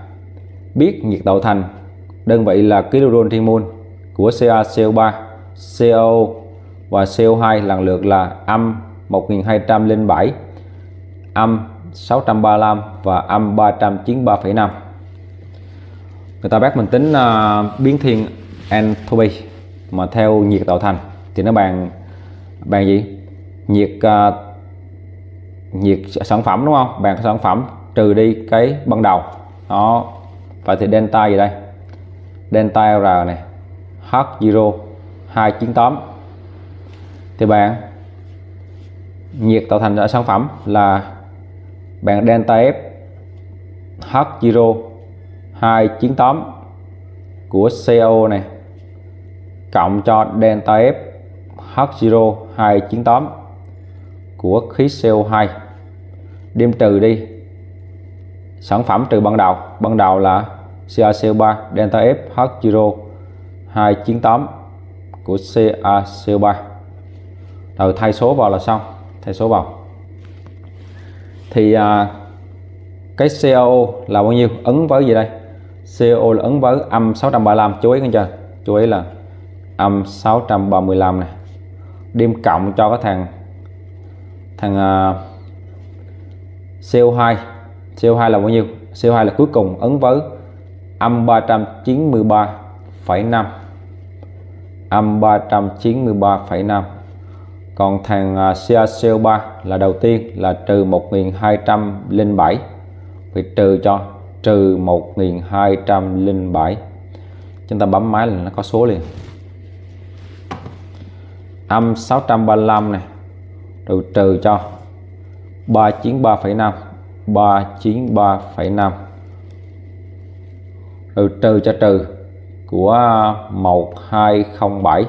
biết nhiệt tạo thành, đơn vị là kilojoules trên mol của CaCO3, CO và CO2 lần lượt là âm 1207, âm 635 và âm 393,5. Người ta bắt mình tính biến thiên entropy mà theo nhiệt tạo thành thì nó bằng gì? Nhiệt sản phẩm, đúng không? Bằng sản phẩm trừ đi cái ban đầu. Đó. Vậy thì delta gì đây? Delta R này, H0 298. Thì bạn nhiệt tạo thành sản phẩm là bạn delta F H0 298 của CO này cộng cho delta F H0 298 của khí CO2, đem trừ đi sản phẩm trừ ban đầu là CaCO3 delta F H0 298 của CaCO3. Rồi thay số vào là xong, thay số vào thì cái CO là bao nhiêu, ứng với gì đây? CO là ứng với âm 635, chú ý nghe chưa, chú ý là âm 635 này, đem cộng cho cái thằng CO2. CO2 là bao nhiêu? CO2 là cuối cùng ứng với âm 393,5, âm 393,5. Còn thằng CaCO3 là đầu tiên là trừ 1207, phải trừ cho trừ 1207. Chúng ta bấm máy là nó có số liền, âm 635 này rồi trừ cho 393,5, 393,5 rồi trừ cho trừ của 1207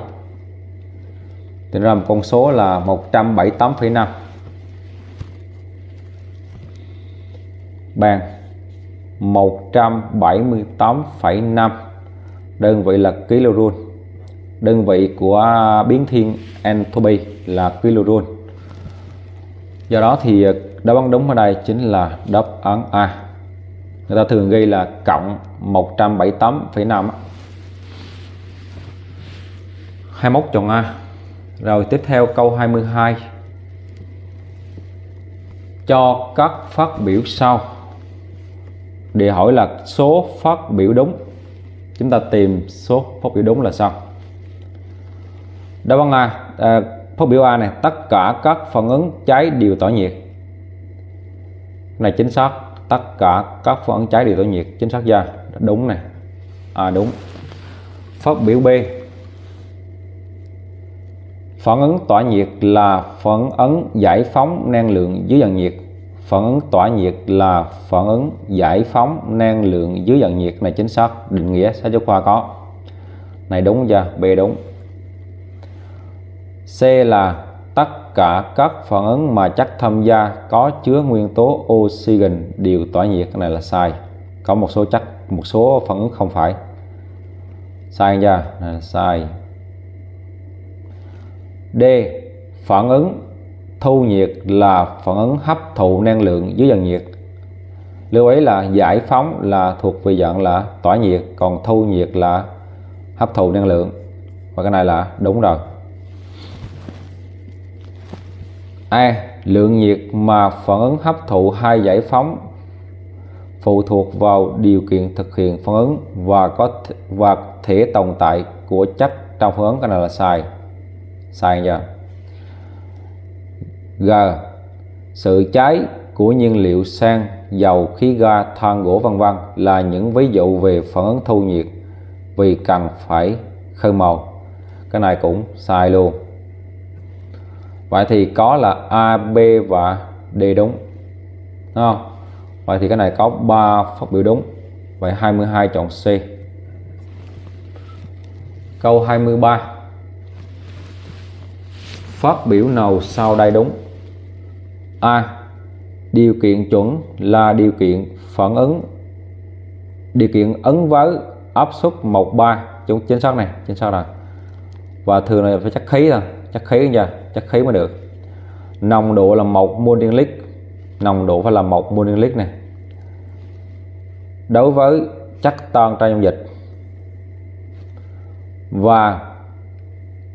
thì ra một con số là 178,5. Bằng 178,5, đơn vị là kilojoule, đơn vị của biến thiên entropy là kilojoule. Do đó thì đáp án đúng ở đây chính là đáp án A. Người ta thường ghi là cộng 178,5. 21 chọn A. Rồi tiếp theo câu 22. Cho các phát biểu sau. Để hỏi là số phát biểu đúng. Chúng ta tìm số phát biểu đúng là sao? Đáp án A, phát biểu A này, tất cả các phản ứng cháy đều tỏa nhiệt. Này chính xác, tất cả các phản ứng cháy đều tỏa nhiệt, chính xác ra đúng này. À đúng. Phát biểu B, phản ứng tỏa nhiệt là phản ứng giải phóng năng lượng dưới dạng nhiệt. Phản ứng tỏa nhiệt là phản ứng giải phóng năng lượng dưới dạng nhiệt, này chính xác, định nghĩa sách giáo khoa có. Này đúng chưa? B đúng. C là tất cả các phản ứng mà chất tham gia có chứa nguyên tố oxygen đều tỏa nhiệt, cái này là sai. Có một số chất, một số phản ứng không phải. Sai chưa? Này là sai. D, phản ứng thu nhiệt là phản ứng hấp thụ năng lượng dưới dạng nhiệt. Lưu ý là giải phóng là thuộc về dạng là tỏa nhiệt, còn thu nhiệt là hấp thụ năng lượng. Và cái này là đúng rồi. E, lượng nhiệt mà phản ứng hấp thụ hay giải phóng phụ thuộc vào điều kiện thực hiện phản ứng và thể tồn tại của chất trong phản ứng, cái này là sai. Sai nha. G, sự cháy của nhiên liệu xăng, dầu, khí ga, than, gỗ v.v. là những ví dụ về phản ứng thu nhiệt vì cần phải khơi màu. Cái này cũng sai luôn. Vậy thì có là A, B và D đúng. Đúng không? Vậy thì cái này có 3 phát biểu đúng. Vậy 22 chọn C. Câu 23. phát biểu nào sau đây đúng? A. Điều kiện chuẩn là điều kiện phản ứng, điều kiện ứng với áp suất 1/3. Chúng chính xác này, chính xác rồi. Và thường này phải chắc khí thôi, chắc khí nha, chắc khí mới được. Nồng độ là 1 mol/lít, nồng độ phải là 1 mol/lít này. Đối với chất tan trong dung dịch. Và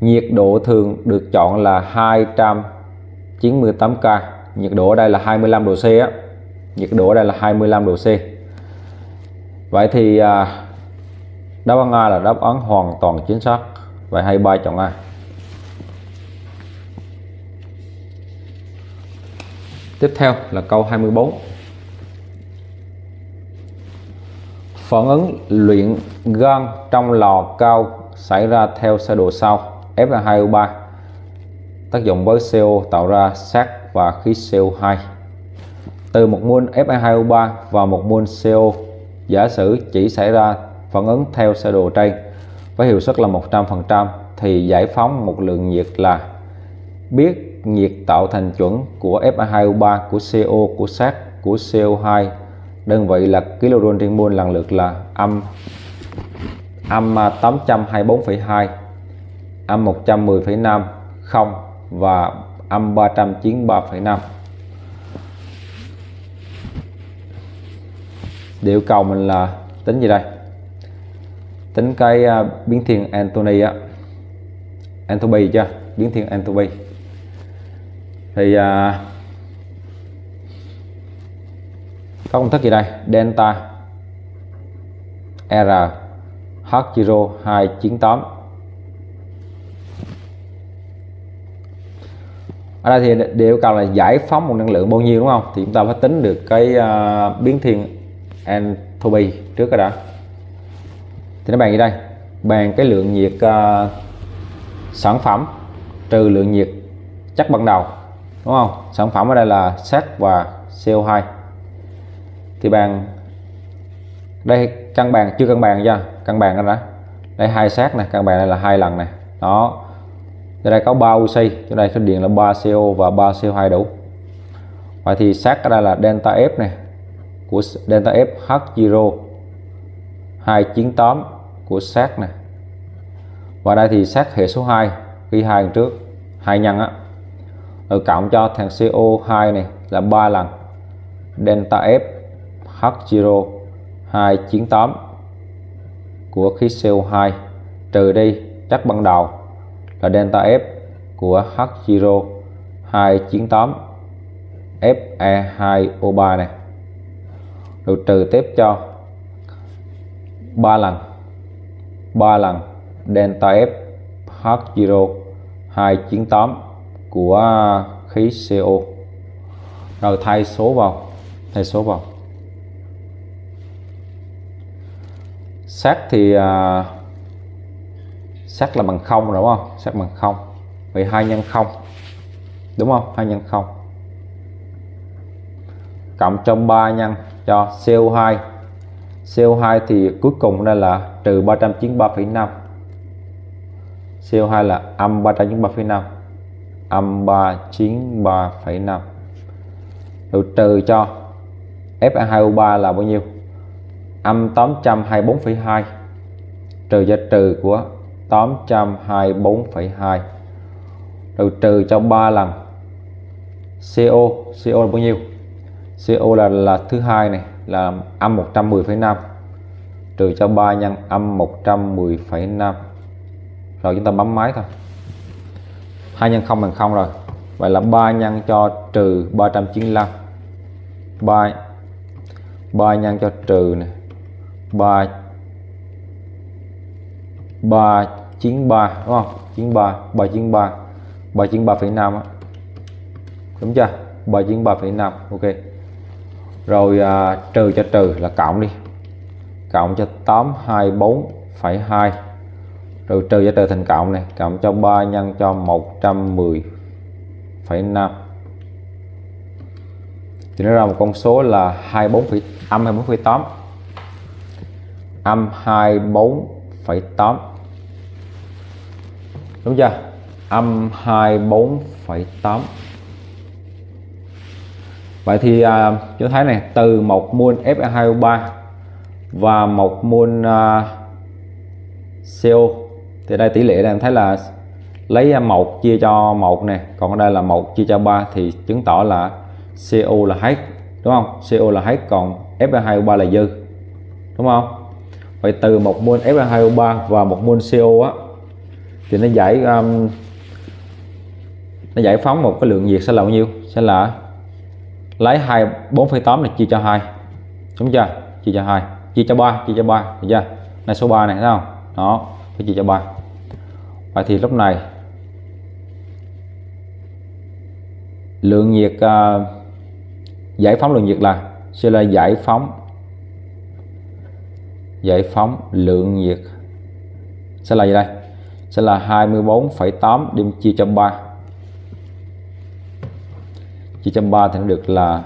nhiệt độ thường được chọn là 298 K. Nhiệt độ ở đây là 25 độ C á. Nhiệt độ ở đây là 25 độ C. Vậy thì đáp án A là đáp án hoàn toàn chính xác. Vậy 23 chọn A. Tiếp theo là câu 24. Phản ứng luyện gan trong lò cao xảy ra theo sơ đồ sau: Fe2O3 tác dụng với CO tạo ra sắt và khí CO2. Từ 1 mol Fe2O3 và 1 mol CO, giả sử chỉ xảy ra phản ứng theo sơ đồ trên với hiệu suất là 100% thì giải phóng một lượng nhiệt là: biết nhiệt tạo thành chuẩn của Fe2O3, của CO, của sắt, của CO2, đơn vị là kilojoule trên mol, lần lượt là -824,2, -110,5, 0 và -393,5. Điều cầu mình là tính gì đây? Tính cái biến thiên entropy á, entropy chưa? Biến thiên entropy. Thì có công thức gì đây? Delta R H0 298. Ở đây thì điều cầu là giải phóng một năng lượng bao nhiêu, đúng không? Thì chúng ta phải tính được cái biến thiên entropy trước đã. Thì nó bàn gì đây? Bàn cái lượng nhiệt sản phẩm trừ lượng nhiệt chất ban đầu, đúng không? Sản phẩm ở đây là sắt và CO2. Thì bàn đây căn bàn chưa căn bàn chưa? Căn bàn đó. Đây hai sắt này, căn bàn đây là 2 lần này. Đó. Ở đây có 3 oxy, chỗ đây số điện là 3 CO và 3 CO2 đủ. Vậy thì sắt ở đây là delta F này, của delta F H0 298 của sắt này. Và đây thì sắt hệ số 2, ghi 2 trước, 2 nhân á. Rồi cộng cho thằng CO2 này là 3 lần delta F H0 298 của khí CO2 trừ đi chất ban đầu là delta F của H0 298 Fe2O3 này. Rồi trừ tiếp cho 3 lần delta F H0 298 của khí CO. Rồi thay số vào, thay số vào. Sắt thì sắt là bằng 0 đúng không? Sắt bằng 0. Vậy 2 nhân 0, đúng không? 2 nhân 0. Cộng cho 3 nhân cho CO2. CO2 thì cuối cùng đây là trừ 393,5. CO2 là -393,5. -393,5. Rồi trừ cho Fe2O3 là bao nhiêu? -824,2 trừ cho trừ của 824,2. Rồi trừ cho 3 lần CO. CO là bao nhiêu? CO là thứ hai này, là -110,5 trừ cho 3 nhân -110,5. Rồi chúng ta bấm máy thôi. 2 nhân 0 bằng 0 rồi. Vậy là 3 nhân cho trừ 395. 3 nhân cho trừ này 393, đúng không? 393, 393,5 á. Đúng chưa? 393,5. Ok. Rồi trừ cho trừ là cộng đi. Cộng cho 824,2. Rồi trừ cho trừ thành cộng này, cộng cho 3 nhân cho 110,5. Thì nó ra một con số là -24,8. -24,8. Đúng chưa? âm 24,8. Vậy thì chúng thấy này, từ một mol Fe2O3 và một mol CO thì đây tỷ lệ này em thấy là lấy 1 chia cho 1 này, còn ở đây là 1 chia cho 3 thì chứng tỏ là CO là hết, đúng không? CO là hết, còn Fe2O3 là dư, đúng không? Vậy từ một mol Fe2O3 và một mol CO á thì nó giải phóng một cái lượng nhiệt sẽ là bao nhiêu? Sẽ là lấy 24,8 này chia cho 2, đúng chưa? Chia cho 2, chia cho 3, được chưa? Này số 3 này, thấy không? Đó, phải chia cho 3. Vậy thì lúc này lượng nhiệt giải phóng lượng nhiệt là sẽ là giải phóng lượng nhiệt sẽ là gì đây? Sẽ là 24,8 đem chia cho 3. Chia cho 3 thì nó được là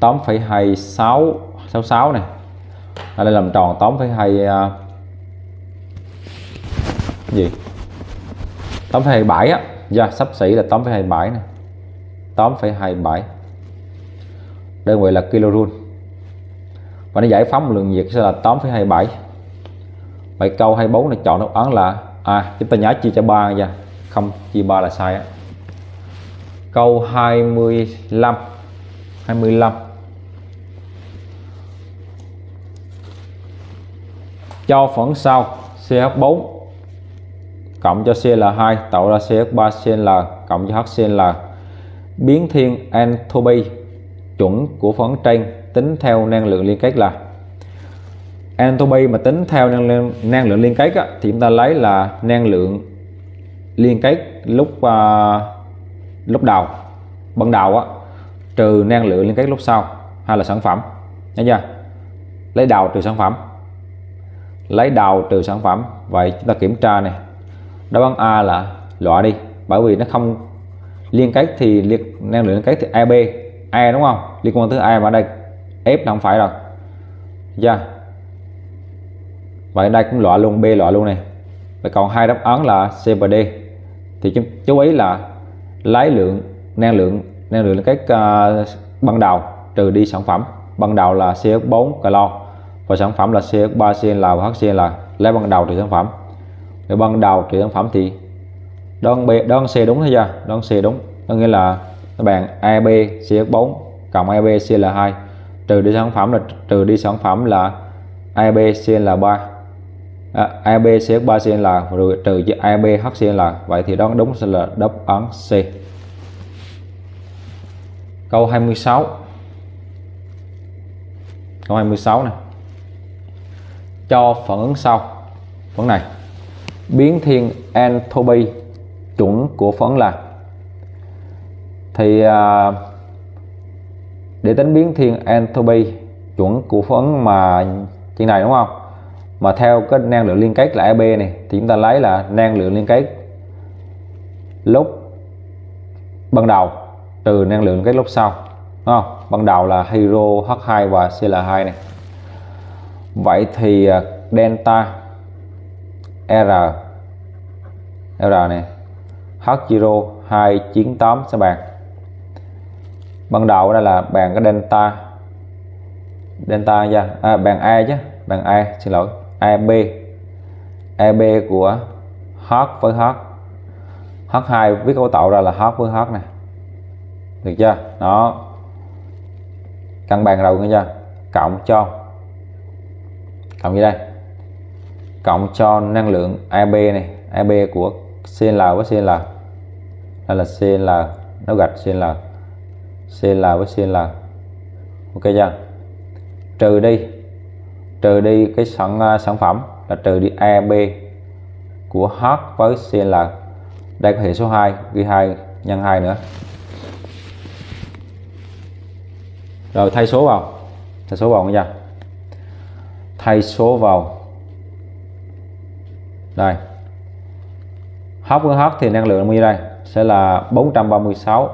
8,2666 này. Ở đây làm tròn 8,2 gì? 8,27 á, yeah, sắp xỉ là 8,27 này. 8,27. Đơn vị là kilojoule. Và nó giải phóng một lượng nhiệt sẽ là 8,27. Vậy câu 24 này chọn đáp án là A. Chúng ta nhớ chia cho 3 nha, không chia 3 là sai á. Câu 25. Cho phản sau CH4 cộng cho CL2 tạo ra CH3CL cộng cho HCl. Biến thiên entropy chuẩn của phản trên tính theo năng lượng liên kết là entropy, mà tính theo năng lượng liên kết á, thì chúng ta lấy là năng lượng liên kết lúc đầu ban đầu á trừ năng lượng liên kết lúc sau, hay là sản phẩm, thấy chưa? Lấy đầu trừ sản phẩm, vậy chúng ta kiểm tra này, đáp án A là loại đi, bởi vì nó không liên kết thì năng lượng liên kết thì AB, A đúng không, liên quan tới A, mà ở đây F là không phải rồi, chưa? Yeah. Vậy đây cũng loại luôn, B loại luôn này. Vậy còn hai đáp án là C và D. Thì chú ý là lấy năng lượng liên kết ban đầu trừ đi sản phẩm. Ban đầu là CH4 calo và sản phẩm là CH3CL và HCl, lấy ban đầu trừ sản phẩm. Nếu ban đầu trừ sản phẩm thì đơn C đúng thôi chưa? Đơn C đúng. Có nghĩa là các bạn AB CH4 cộng AB CL2 trừ đi sản phẩm là ABCL3 ABCH3CL rồi trừ cho ABHCL. Vậy thì đó đúng sẽ là đáp án C. Câu 26. Câu 26 này. Cho phản ứng sau. Phản này. Biến thiên entropy chuẩn của phản ứng là. Thì để tính biến thiên entropy chuẩn của phản ứng mà cái này đúng không? Mà theo cái năng lượng liên kết là AB này thì chúng ta lấy là năng lượng liên kết lúc ban đầu trừ năng lượng liên kết lúc sau, đúng không? Ban đầu là hydro H2 và Cl2 này. Vậy thì delta R này H0298 sẽ bằng ban đầu đây là bằng cái delta nha, bằng A chứ, bằng A, xin lỗi, AB của H với H, H2 viết cấu tạo ra là H với H này, được chưa? Đó, căn bằng đầu nghe chưa? Cộng gì đây? Cộng cho năng lượng AB này, AB của CL với CL, đây là CL, nó gạch CL với CL, ok chưa? Trừ đi cái sản phẩm là trừ đi AB của H với CL, đây có hệ số 2, ghi 2 nhân 2 nữa, rồi thay số vào nha, thay số vào đây. H với H thì năng lượng bao nhiêu đây? Sẽ là 436.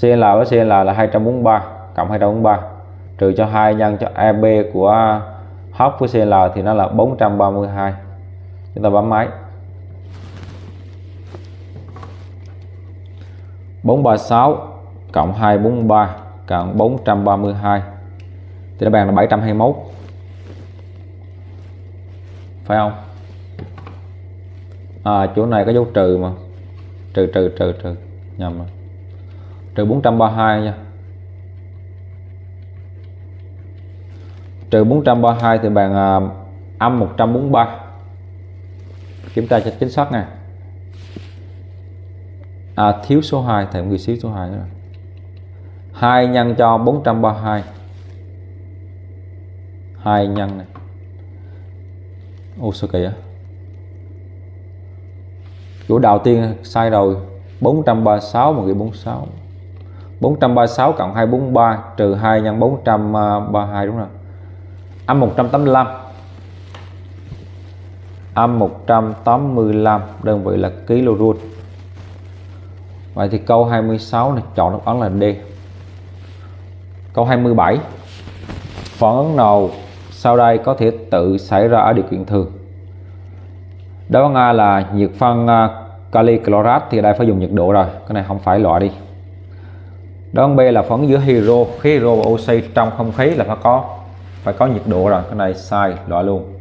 CL với CL là 243, cộng 243 trừ cho 2 nhân cho AB của H với CL thì nó là 432. Chúng ta bấm máy. 436 cộng 243 cộng 432 thì đáp án là 721, phải không? À, chỗ này có dấu trừ mà, trừ nhầm rồi. Trừ 432 nha. Trừ 432 thì bạn âm 143. Kiểm tra cho chính xác nè. À, thiếu số 2, thêm người xíu số 2 nữa. 2 nhân cho 432. 2 nhân này. Ô sao kìa. Chỗ đầu tiên sai rồi. 436 mà ghi 46. 436 cộng 243 trừ 2 nhân 432 đúng rồi. Âm 185. Âm 185 đơn vị là kJ. Vậy thì câu 26 này chọn đáp án là D. Câu 27. Phản ứng nào sau đây có thể tự xảy ra ở điều kiện thường? Đáp án A là nhiệt phân kali clorat thì ở đây phải dùng nhiệt độ rồi, cái này không phải loại đi. Đáp án B là phản ứng giữa hydro và oxy trong không khí là phải có nhiệt độ rồi, cái này sai loại luôn.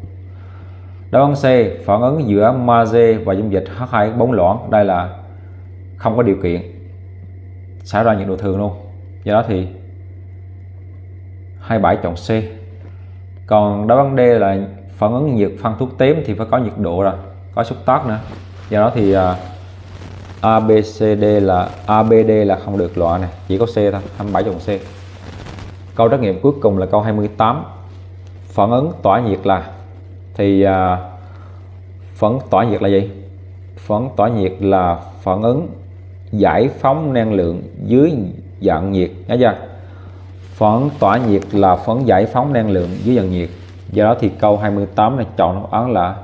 Đáp án C phản ứng giữa magie và dung dịch H2O4 loãng, đây là không có điều kiện xảy ra nhiệt độ thường luôn, do đó thì 27 chọn C. Còn đáp án D là phản ứng nhiệt phân thuốc tím thì phải có nhiệt độ rồi, có xúc tác nữa, do đó thì ABD là không được loại này, chỉ có C thôi, 27 chọn C. Câu trắc nghiệm cuối cùng là câu 28. Phản ứng tỏa nhiệt là gì? Phản tỏa nhiệt là phản ứng giải phóng năng lượng dưới dạng nhiệt, nhớ chưa? Phản tỏa nhiệt là phản giải phóng năng lượng dưới dạng nhiệt. Do đó thì câu 28 này chọn đáp án là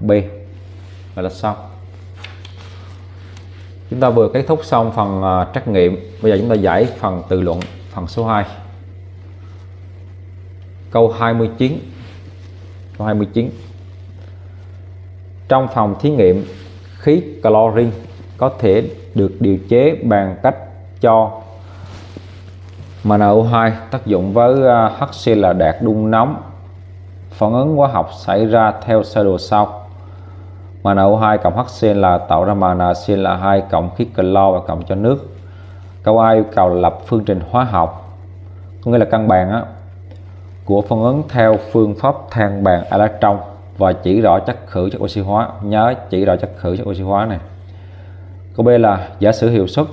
B. Và là xong. Chúng ta vừa kết thúc xong phần trắc nghiệm, bây giờ chúng ta giải phần tự luận phần số 2. Câu 29. Câu 29. Trong phòng thí nghiệm, khí clorin có thể được điều chế bằng cách cho MnO2 tác dụng với HC là đạt đun nóng. Phản ứng hóa học xảy ra theo sơ đồ sau. MnO2 cộng HC là tạo ra MnCl2 cộng khí clo và cộng cho nước. Câu A yêu cầu lập phương trình hóa học, có nghĩa là căn bàn á, của phản ứng theo phương pháp than bàn electron và chỉ rõ chất khử chất oxy hóa. Nhớ chỉ rõ chất khử chất oxy hóa này. Câu B là giả sử hiệu suất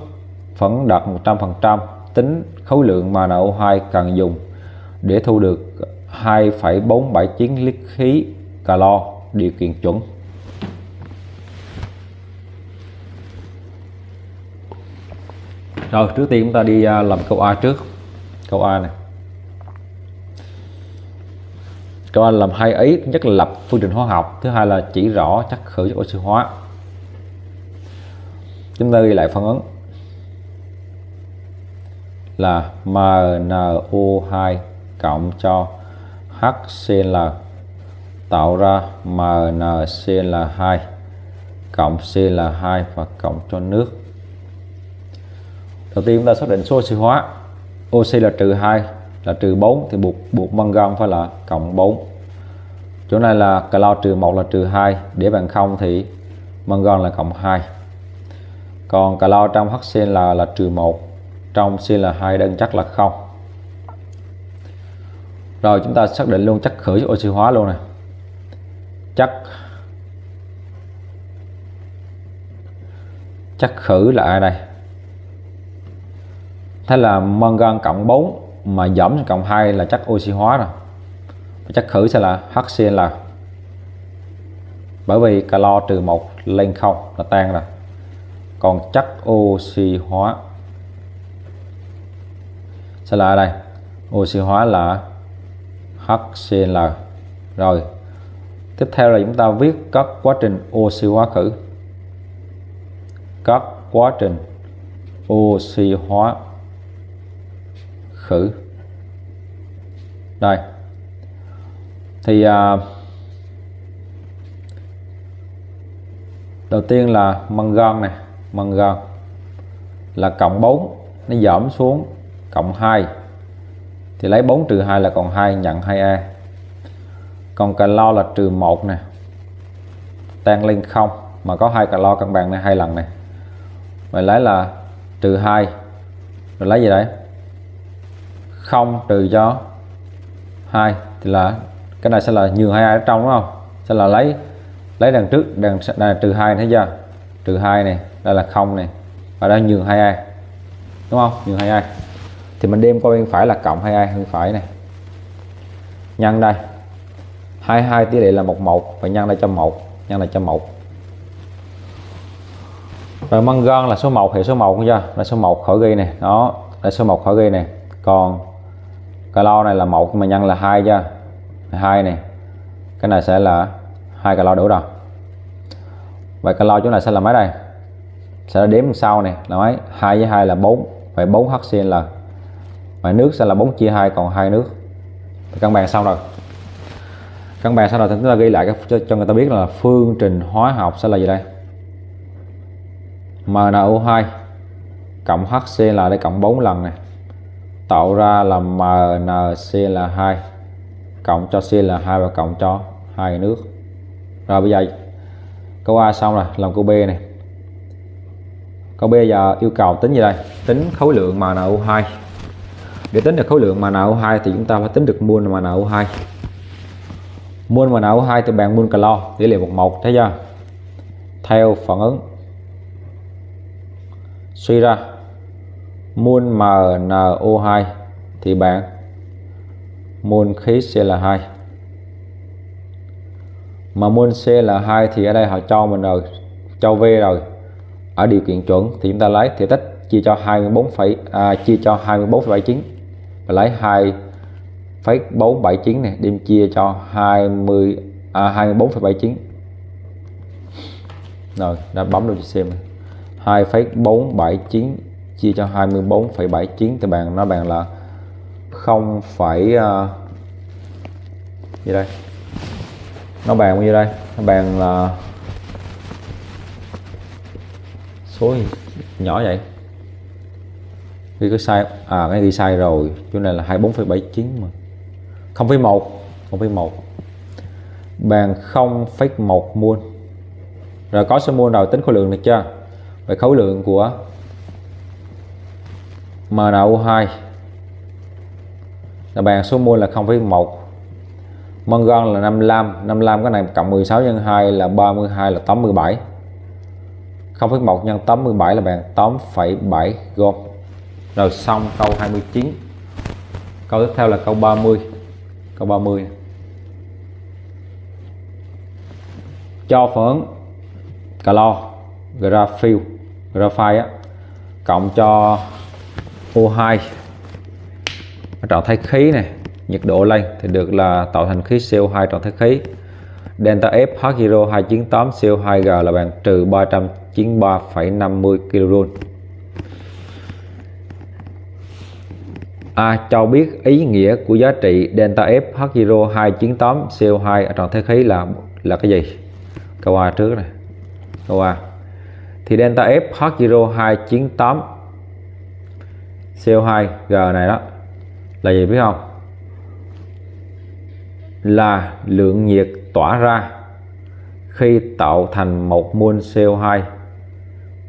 phản ứng đạt 100%, tính khối lượng MnO2 cần dùng để thu được 2,479 lít khí calo, điều kiện chuẩn. Rồi, trước tiên chúng ta đi làm câu A trước. Câu A này. Câu A làm hai ý, nhất là lập phương trình hóa học, thứ hai là chỉ rõ chất khử chất oxy hóa. Chúng ta ghi lại phản ứng là MnO2 cộng cho HCl tạo ra MnCl2 cộng Cl2 và cộng cho nước. Đầu tiên chúng ta xác định số oxy hóa. Oxy là -2, là -4 thì buộc mangan phải là cộng 4. Chỗ này là clo -1 là -2, để bằng 0 thì mangan là cộng 2. Còn clo trong HCl là -1, trong Cl2 đơn chắc là 0. Rồi chúng ta xác định luôn chất khử chất oxy hóa luôn nè. Chất khử là ai đây? Thế là mangan cộng 4 mà giảm cộng 2 là chất oxy hóa rồi. Chất khử sẽ là HCl, bởi vì calo -1 lên 0 là tan rồi. Còn chất oxy hóa sẽ là ở đây, oxy hóa là HCl. Rồi tiếp theo là chúng ta viết các quá trình oxy hóa khử. Các quá trình oxy hóa khử đây thì đầu tiên là mangan này, mangan là cộng 4 nó giảm xuống cộng 2 thì lấy 4 trừ 2 là còn 2, nhận 2A. Còn calo là trừ 1 nè, tan lên 0 mà có 2 calo căn bằng này 2 lần này, vậy lấy là trừ 2 rồi lấy gì đấy 0 trừ cho 2 thì là cái này sẽ là nhường 2A ở trong đúng không, sẽ là lấy đằng trước đằng này trừ 2 thấy chưa, trừ 2 này đây là 0 này và đây nhường 2A đúng không, nhường 2A thì mình đem qua bên phải là cộng 2A bên phải này, nhân đây 22 tỷ lệ là 11 và nhân đây cho 1, nhân là cho 1. Rồi măng gan là số 1, hệ số 1 không chưa, là số 1 khỏi ghi này, đó là số 1 khỏi ghi này. Còn calo này là 1 mà nhân là 2 chưa, 2 này cái này sẽ là 2 calo đủ rồi. Vậy calo chỗ này sẽ là mấy đây, sẽ đếm sau này là mấy, 2 với 2 là 4, vậy 4 HCl. Vậy nước sẽ là 4 chia 2 còn 2 nước. Căn bàn xong rồi, căn bàn sau đó chúng ta ghi lại cho người ta biết là phương trình hóa học sẽ là gì đây, MnO2 cộng HCl để cộng 4 lần này tạo ra là MnCl2 cộng cho Cl2 và cộng cho 2 nước. Rồi bây giờ câu A xong rồi, làm câu B này. Câu B giờ yêu cầu tính gì đây, tính khối lượng MnO2. Để tính được khối lượng MnO2 thì chúng ta phải tính được mol MnO2. Mol MnO2 thì bằng mol calo tỷ lệ 11 thấy chưa, theo phản ứng suy ra mol MnO2 thì bằng mol khí Cl2, mà mol Cl2 thì ở đây họ cho mình rồi, cho V rồi, ở điều kiện chuẩn thì chúng ta lấy thể tích chia cho 24,79 và lấy 2,479 này đem chia cho 24,79 rồi đã bấm được xem 2,479 chia cho 24,79 thì bạn nó bạn là 0, gì đây nó bàn bao nhiêu đây, nó bàn là số nhỏ vậy ghi có sai à, cái ghi sai rồi, chỗ này là 24,79 mà 0,1 bàn 0,1 mol. Rồi có số mol rồi, tính khối lượng được chưa, vậy khối lượng của MnO2 là bàn số mol là 0,1, mangan là 55 cái này cộng 16 nhân 2 là 32 là 87, 0,1 nhân 87 là bàn 8,7 gom. Rồi xong câu 29. Câu tiếp theo là câu 30. Câu 30 cho phản ứng calo graphite cộng cho O2 trạng thái khí này, nhiệt độ lên thì được là tạo thành khí CO2 trạng thái khí. Delta F H0298 CO2G là bằng trừ 393,50 kJ. A cho biết ý nghĩa của giá trị delta F H0298 CO2 ở trạng thái khí là cái gì? Câu A trước này. Câu A. Thì delta F H0298 CO2G này đó là gì biết không? Là lượng nhiệt tỏa ra khi tạo thành một mol CO2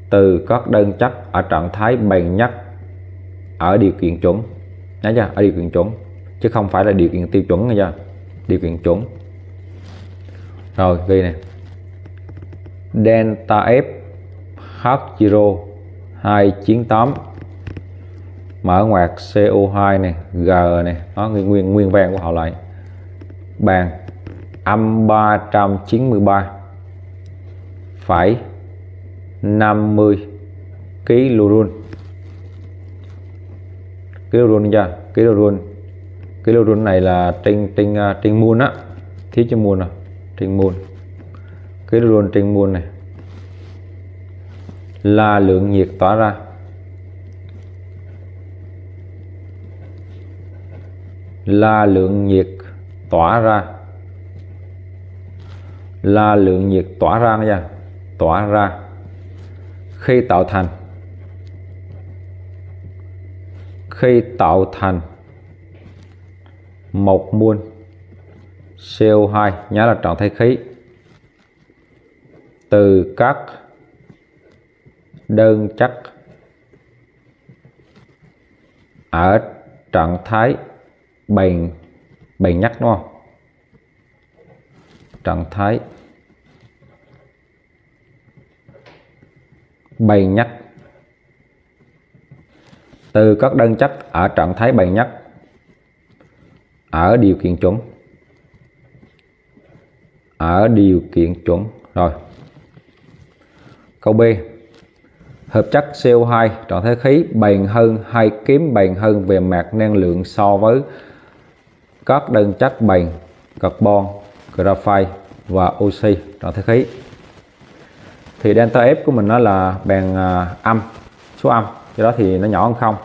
từ các đơn chất ở trạng thái bền nhất ở điều kiện chuẩn. Đấy chưa? Ở điều kiện chuẩn chứ không phải là điều kiện tiêu chuẩn nghe chưa? Điều kiện chuẩn. Rồi ghi này. Delta F H0298 mở ngoặc CO2 này, G này, nó nguyên vàng của họ lại. Bàn -393,50 kJ. KJ chưa? KJ này là trên mol á, thiết cho mol nè, trên mol. KJ trên mol này là lượng nhiệt tỏa ra là lượng nhiệt tỏa ra nha, tỏa ra khi tạo thành khi tạo thành một mol CO2, nhớ là trạng thái khí, từ các đơn chất ở trạng thái bền nhất, đúng không? Trạng thái bền nhất, từ các đơn chất ở trạng thái bền nhất ở điều kiện chuẩn, ở điều kiện chuẩn. Rồi câu B, hợp chất CO2 trạng thái khí bền hơn hay kém bền hơn về mặt năng lượng so với các đơn chất bền carbon, graphite và oxy trạng thái khí, thì delta F của mình nó là bèn âm, số âm, do đó thì nó nhỏ hơn không,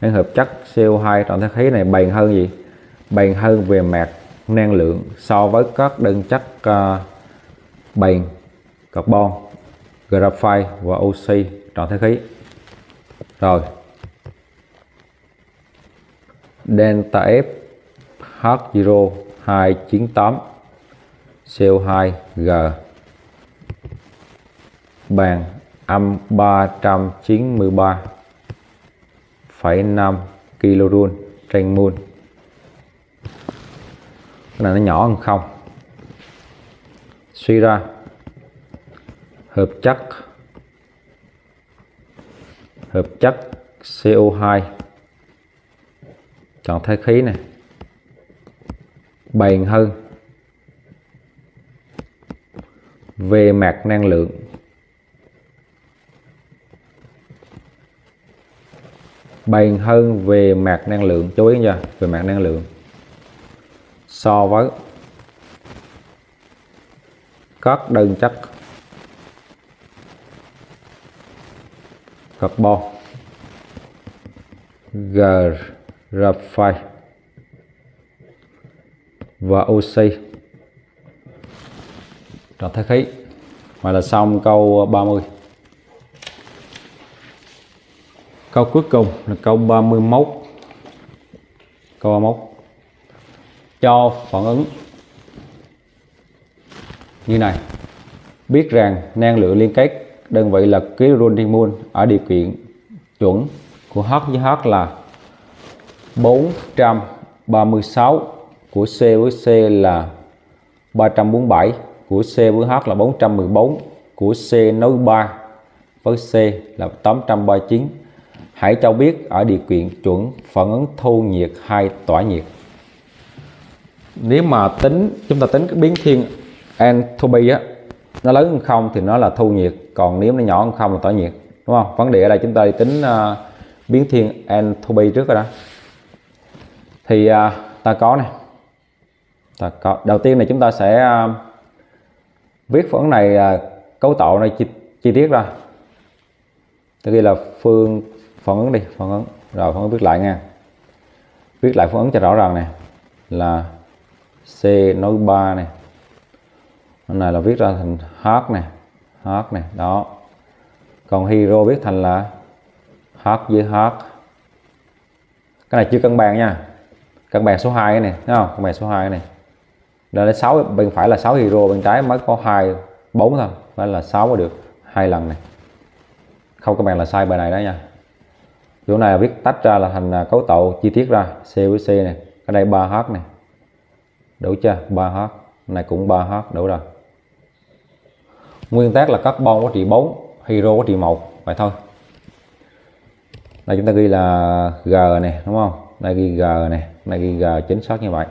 nên hợp chất CO2 trạng thái khí này bền hơn gì? Bền hơn về mặt năng lượng so với các đơn chất bền carbon, graphite và oxy trạng thái khí. Rồi delta F H0 298 CO2G bằng âm 393,5 kJ trên mol. Cái này nó nhỏ hơn không? Suy ra hợp chất CO2 trạng thái khí này bền hơn về mặt năng lượng chú ý nha, về mặt năng lượng so với các đơn chất carbon, graphite và oxy trạng thái khí. Vậy là xong câu 30. Câu cuối cùng là câu 31. Cho phản ứng như này, biết rằng năng lượng liên kết đơn vị là kJ trên mol ở điều kiện chuẩn của H với H là 436, của C với C là 347, của C với H là 414, của C nối 3 với C là 839. Hãy cho biết ở điều kiện chuẩn phản ứng thu nhiệt hay tỏa nhiệt. Nếu mà chúng ta tính cái biến thiên entropy á, nó lớn hơn không thì nó là thu nhiệt, còn nếu nó nhỏ hơn không là tỏa nhiệt, đúng không? Vấn đề ở đây chúng ta đi tính biến thiên entropy trước rồi đó. Thì ta có đầu tiên này, chúng ta sẽ viết phản ứng này, cấu tạo này chi tiết ra. Tôi ghi là phản ứng viết lại nha, viết lại phản ứng cho rõ ràng này là C nối 3 này, cái này là viết ra thành H này đó, còn hydro viết thành là H với H. Cái này chưa cân bằng nha, cân bằng số 2 này, thấy không? Cân bằng số 2 này là 6, bên phải là 6 hydro, bên trái mới có 4 thôi, phải là 6 mới được 2 lần này, không cân bằng là sai bài này đó nha. Chỗ này là viết tách ra là thành cấu tạo chi tiết ra, C với C này, ở đây 3H này, đủ chưa? 3H này cũng 3H, đủ rồi. Nguyên tắc là carbon có trị 4, hydro có trị 1, vậy thôi. Đây chúng ta ghi là G này, đúng không? Đây ghi G này, đây ghi G chính xác như vậy.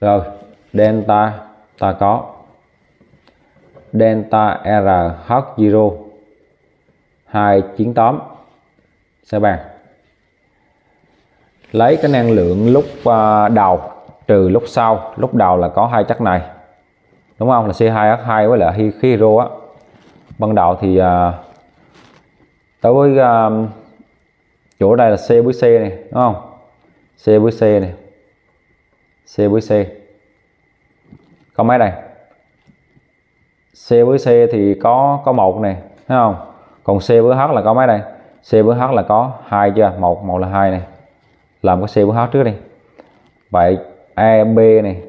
Rồi delta ta có delta RH0 298 sẽ bằng lấy cái năng lượng lúc đầu trừ lúc sau. Lúc đầu là có hai chất này, đúng không, là C2H2 với lại hydro á. Ban đầu thì tới với chỗ đây là C với C này, đúng không? C với C có mấy đây? C với C thì có 1 này, thấy không? Còn C với H là có mấy đây? C C với H là có 2 chưa, 1 là 2 này, làm cái C với H trước đi. Vậy AB này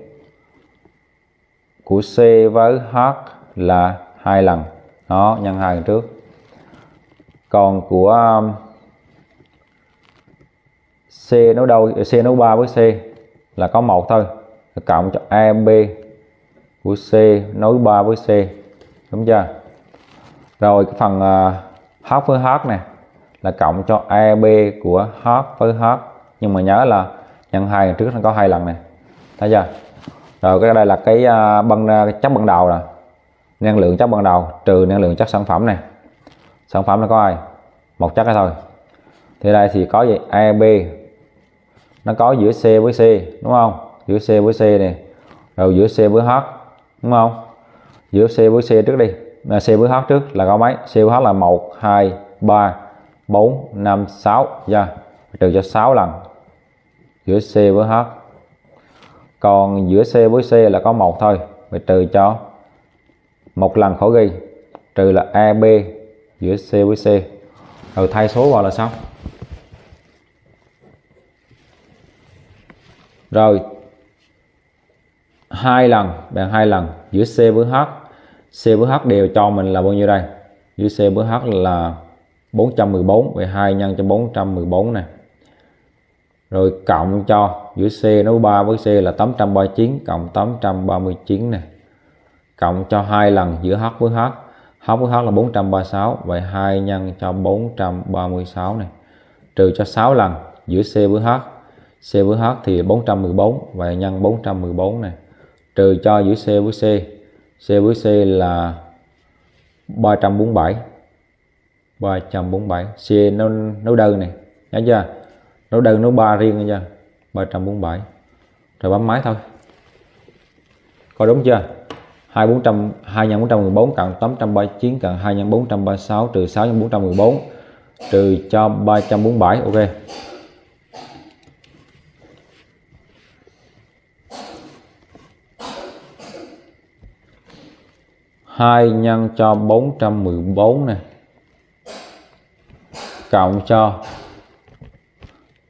của C với H là 2 lần đó, nhân 2 lần trước. Còn của C nối đâu, C nối 3 với C là có 1 thôi, cộng cho AB của C nối 3 với C, đúng chưa? Rồi cái phần H với H này là cộng cho AB của H với H, nhưng mà nhớ là nhân 2 lần trước nó có 2 lần này, thấy chưa? Rồi cái đây là cái chất ban đầu nè, năng lượng chất ban đầu trừ năng lượng chất sản phẩm này. Sản phẩm nó có ai? Một chất thôi. Thì đây thì có gì? AB nó có giữa C với C, đúng không? Giữa C với C này, rồi giữa C với H, đúng không? Giữa C với C trước đi, là C với H trước là có mấy? C với H là 1, 2, 3, 4, 5, 6, trừ cho 6 lần giữa C với H. Còn giữa C với C là có 1 thôi, vậy trừ cho 1 lần khỏi ghi, trừ là AB giữa C với C, rồi thay số vào là xong. Rồi 2 lần bằng 2 lần giữa C với H, C với H đều cho mình là bao nhiêu đây? Giữa C với H là 414, vậy 2 nhân cho 414 này, rồi cộng cho giữa C nối 3 với C là 839 cộng 839 này, cộng cho 2 lần giữa H với H, H với H là 436, vậy 2 nhân cho 436 này, trừ cho 6 lần giữa C với H, C với H thì 414, vậy nhân 414 này, trừ cho giữa C với C, C với C là 347, C nối đơn này, nhớ chưa? Nối đơn nối 3 riêng nha, 347. Rồi bấm máy thôi. Coi đúng chưa? 2 nhân 414 cộng 839 cộng 2 nhân 436 trừ 6 nhân 414 trừ cho 347, ok. Hai nhân cho 414 này, cộng cho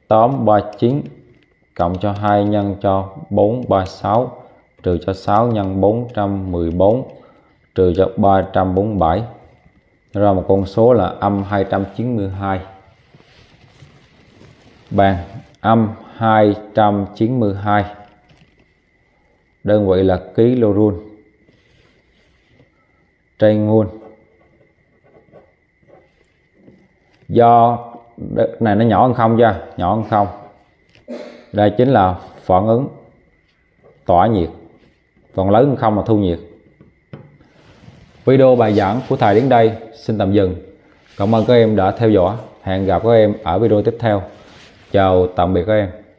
839 cộng cho 2 nhân cho 436 trừ cho 6 nhân 414 trừ cho 347, ra một con số là -292. Bằng -292, đơn vị là kilojoules trên mol. Do này nó nhỏ hơn không chưa? Nhỏ hơn không. Đây chính là phản ứng tỏa nhiệt. Còn lớn hơn không là thu nhiệt. Video bài giảng của thầy đến đây xin tạm dừng. Cảm ơn các em đã theo dõi. Hẹn gặp các em ở video tiếp theo. Chào tạm biệt các em.